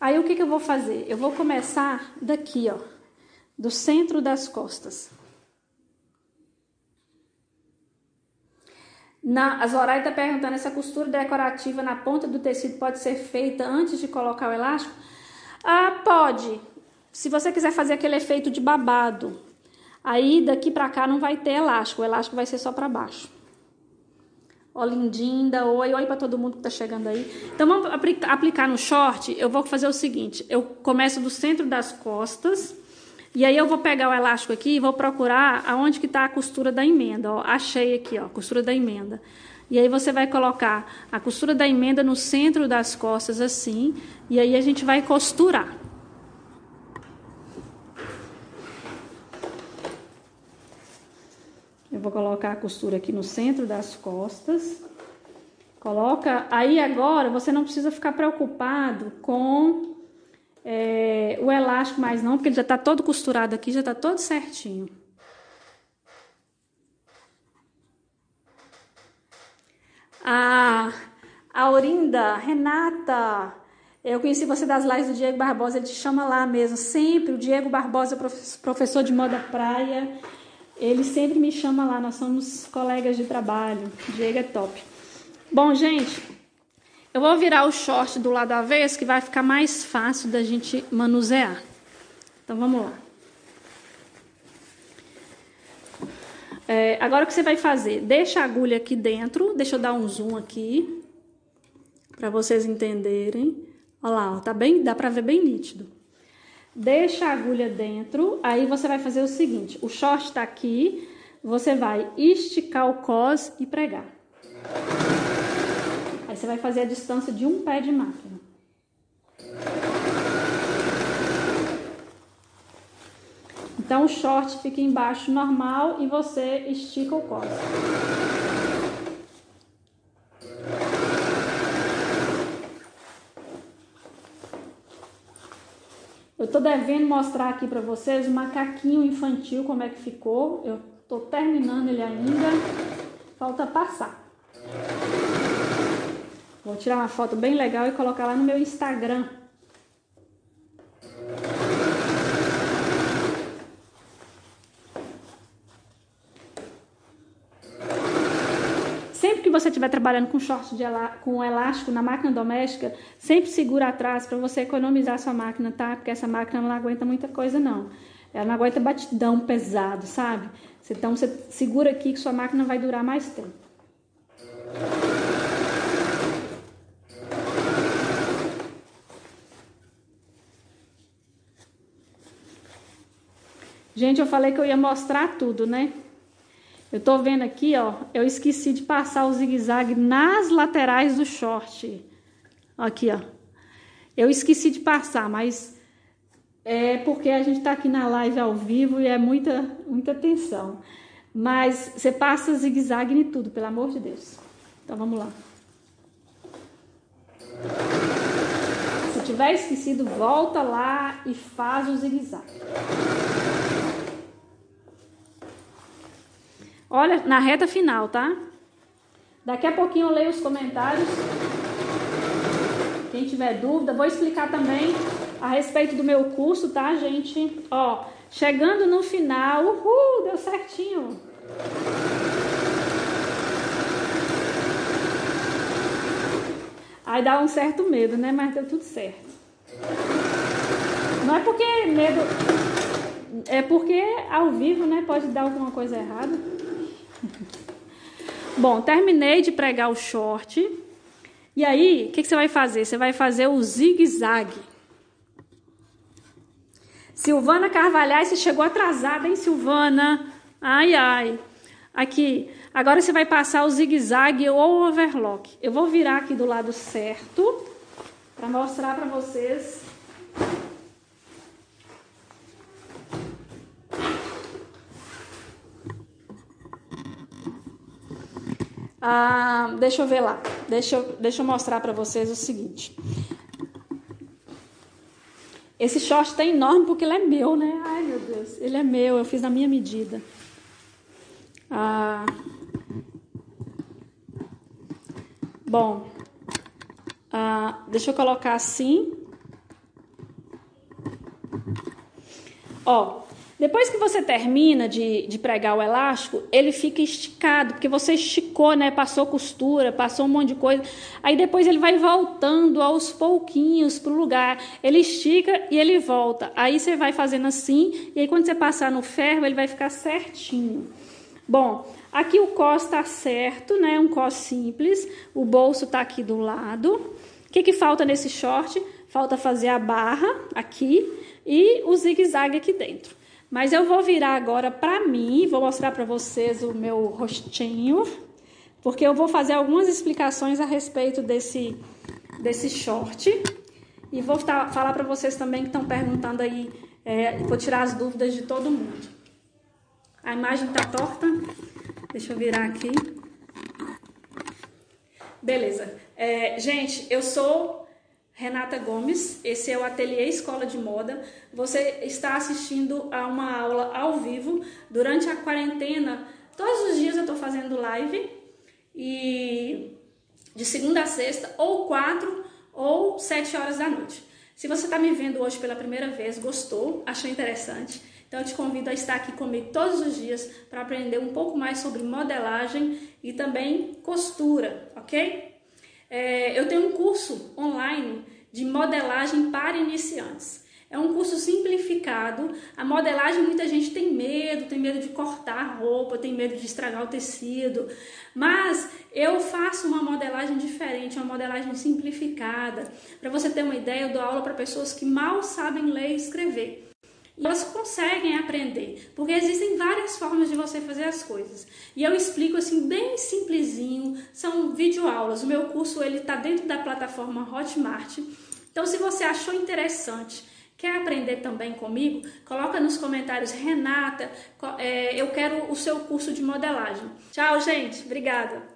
Aí, o que eu vou fazer? Eu vou começar daqui, ó, do centro das costas. A Zoraida tá perguntando, essa costura decorativa na ponta do tecido pode ser feita antes de colocar o elástico? Ah, pode. Se você quiser fazer aquele efeito de babado. Aí, daqui pra cá não vai ter elástico, o elástico vai ser só pra baixo. Ó, lindinda, oi pra todo mundo que tá chegando aí. Então, vamos aplicar no short. Eu vou fazer o seguinte, eu começo do centro das costas, e aí eu vou pegar o elástico aqui e vou procurar aonde que tá a costura da emenda, ó. Achei aqui, ó, costura da emenda. E aí você vai colocar a costura da emenda no centro das costas, assim, e aí a gente vai costurar. Eu vou colocar a costura aqui no centro das costas Coloca, aí agora você não precisa ficar preocupado com o elástico mais não, porque ele já tá todo costurado aqui, já tá todo certinho. A Orinda, Renata, eu conheci você das lives do Diego Barbosa, ele te chama lá mesmo, sempre. O Diego Barbosa, professor de moda praia, ele sempre me chama lá, nós somos colegas de trabalho, o Diego é top. Bom, gente, eu vou virar o short do lado avesso, que vai ficar mais fácil da gente manusear. Então, vamos lá. Agora, o que você vai fazer? Deixa a agulha aqui dentro, deixa eu dar um zoom aqui, pra vocês entenderem. Olha lá, ó, tá bem, dá pra ver bem nítido. Deixa a agulha dentro, aí você vai fazer o seguinte, o short tá aqui, você vai esticar o cós e pregar. Você vai fazer a distância de um pé de máquina. Então, o short fica embaixo normal e você estica o cós. Eu tô devendo mostrar aqui pra vocês o macaquinho infantil, como é que ficou. Eu tô terminando ele ainda. Falta passar. Vou tirar uma foto bem legal e colocar lá no meu Instagram. Sempre que você estiver trabalhando com short com elástico na máquina doméstica, sempre segura atrás para você economizar a sua máquina, tá? Porque essa máquina não aguenta muita coisa, não. Ela não aguenta batidão pesado, sabe? Então, você segura aqui que sua máquina vai durar mais tempo. Gente, eu falei que eu ia mostrar tudo, né? Eu tô vendo aqui, ó, eu esqueci de passar o zigue-zague nas laterais do short. Aqui, ó. Eu esqueci de passar, mas é porque a gente tá aqui na live ao vivo e é muita tensão. Mas você passa zigue-zague em tudo, pelo amor de Deus. Então, vamos lá. Se tiver esquecido, volta lá e faz o zigue-zague. Olha, na reta final, tá? Daqui a pouquinho eu leio os comentários. Quem tiver dúvida, vou explicar também a respeito do meu curso, tá, gente? Ó, chegando no final, uhul, deu certinho. Aí dá um certo medo, né? Mas deu tudo certo. Não é porque medo... É porque ao vivo, né? Pode dar alguma coisa errada. Bom, terminei de pregar o short. E aí, o que você vai fazer? Você vai fazer o zigue-zague. Silvana Carvalhais, você chegou atrasada, hein, Silvana? Ai, ai. Aqui, agora você vai passar o zigue-zague ou o overlock. Eu vou virar aqui do lado certo para mostrar para vocês... Deixa eu ver lá, deixa eu mostrar pra vocês o seguinte. Esse short tá enorme porque ele é meu, né? Ai, meu Deus, ele é meu, eu fiz na minha medida. Bom, deixa eu colocar assim. Ó. Depois que você termina de pregar o elástico, ele fica esticado, porque você esticou, né? Passou costura, passou um monte de coisa. Aí depois ele vai voltando aos pouquinhos pro lugar. Ele estica e ele volta. Aí você vai fazendo assim, e aí quando você passar no ferro, ele vai ficar certinho. Bom, aqui o cós tá certo, né? Um cós simples. O bolso tá aqui do lado. O que que falta nesse short? Falta fazer a barra aqui e o zigue-zague aqui dentro. Mas eu vou virar agora pra mim, vou mostrar pra vocês o meu rostinho, porque eu vou fazer algumas explicações a respeito desse short. E vou falar pra vocês também que estão perguntando aí, vou tirar as dúvidas de todo mundo. A imagem tá torta, deixa eu virar aqui. Beleza. Gente, eu sou Renata Gomes, esse é o Ateliê Escola de Moda. Você está assistindo a uma aula ao vivo. Durante a quarentena, todos os dias eu estou fazendo live. E de segunda a sexta, ou 4 ou 7 horas da noite. Se você está me vendo hoje pela primeira vez, gostou, achou interessante, então eu te convido a estar aqui comigo todos os dias para aprender um pouco mais sobre modelagem e também costura, ok? Eu tenho um curso online de modelagem para iniciantes. É um curso simplificado. A modelagem, muita gente tem medo de cortar a roupa, tem medo de estragar o tecido. Mas eu faço uma modelagem diferente, uma modelagem simplificada. Para você ter uma ideia, eu dou aula para pessoas que mal sabem ler e escrever. E elas conseguem aprender, porque existem várias formas de você fazer as coisas. E eu explico assim, bem simplesinho, são videoaulas. O meu curso está dentro da plataforma Hotmart. Então, se você achou interessante, quer aprender também comigo? Coloca nos comentários, Renata, eu quero o seu curso de modelagem. Tchau, gente. Obrigada.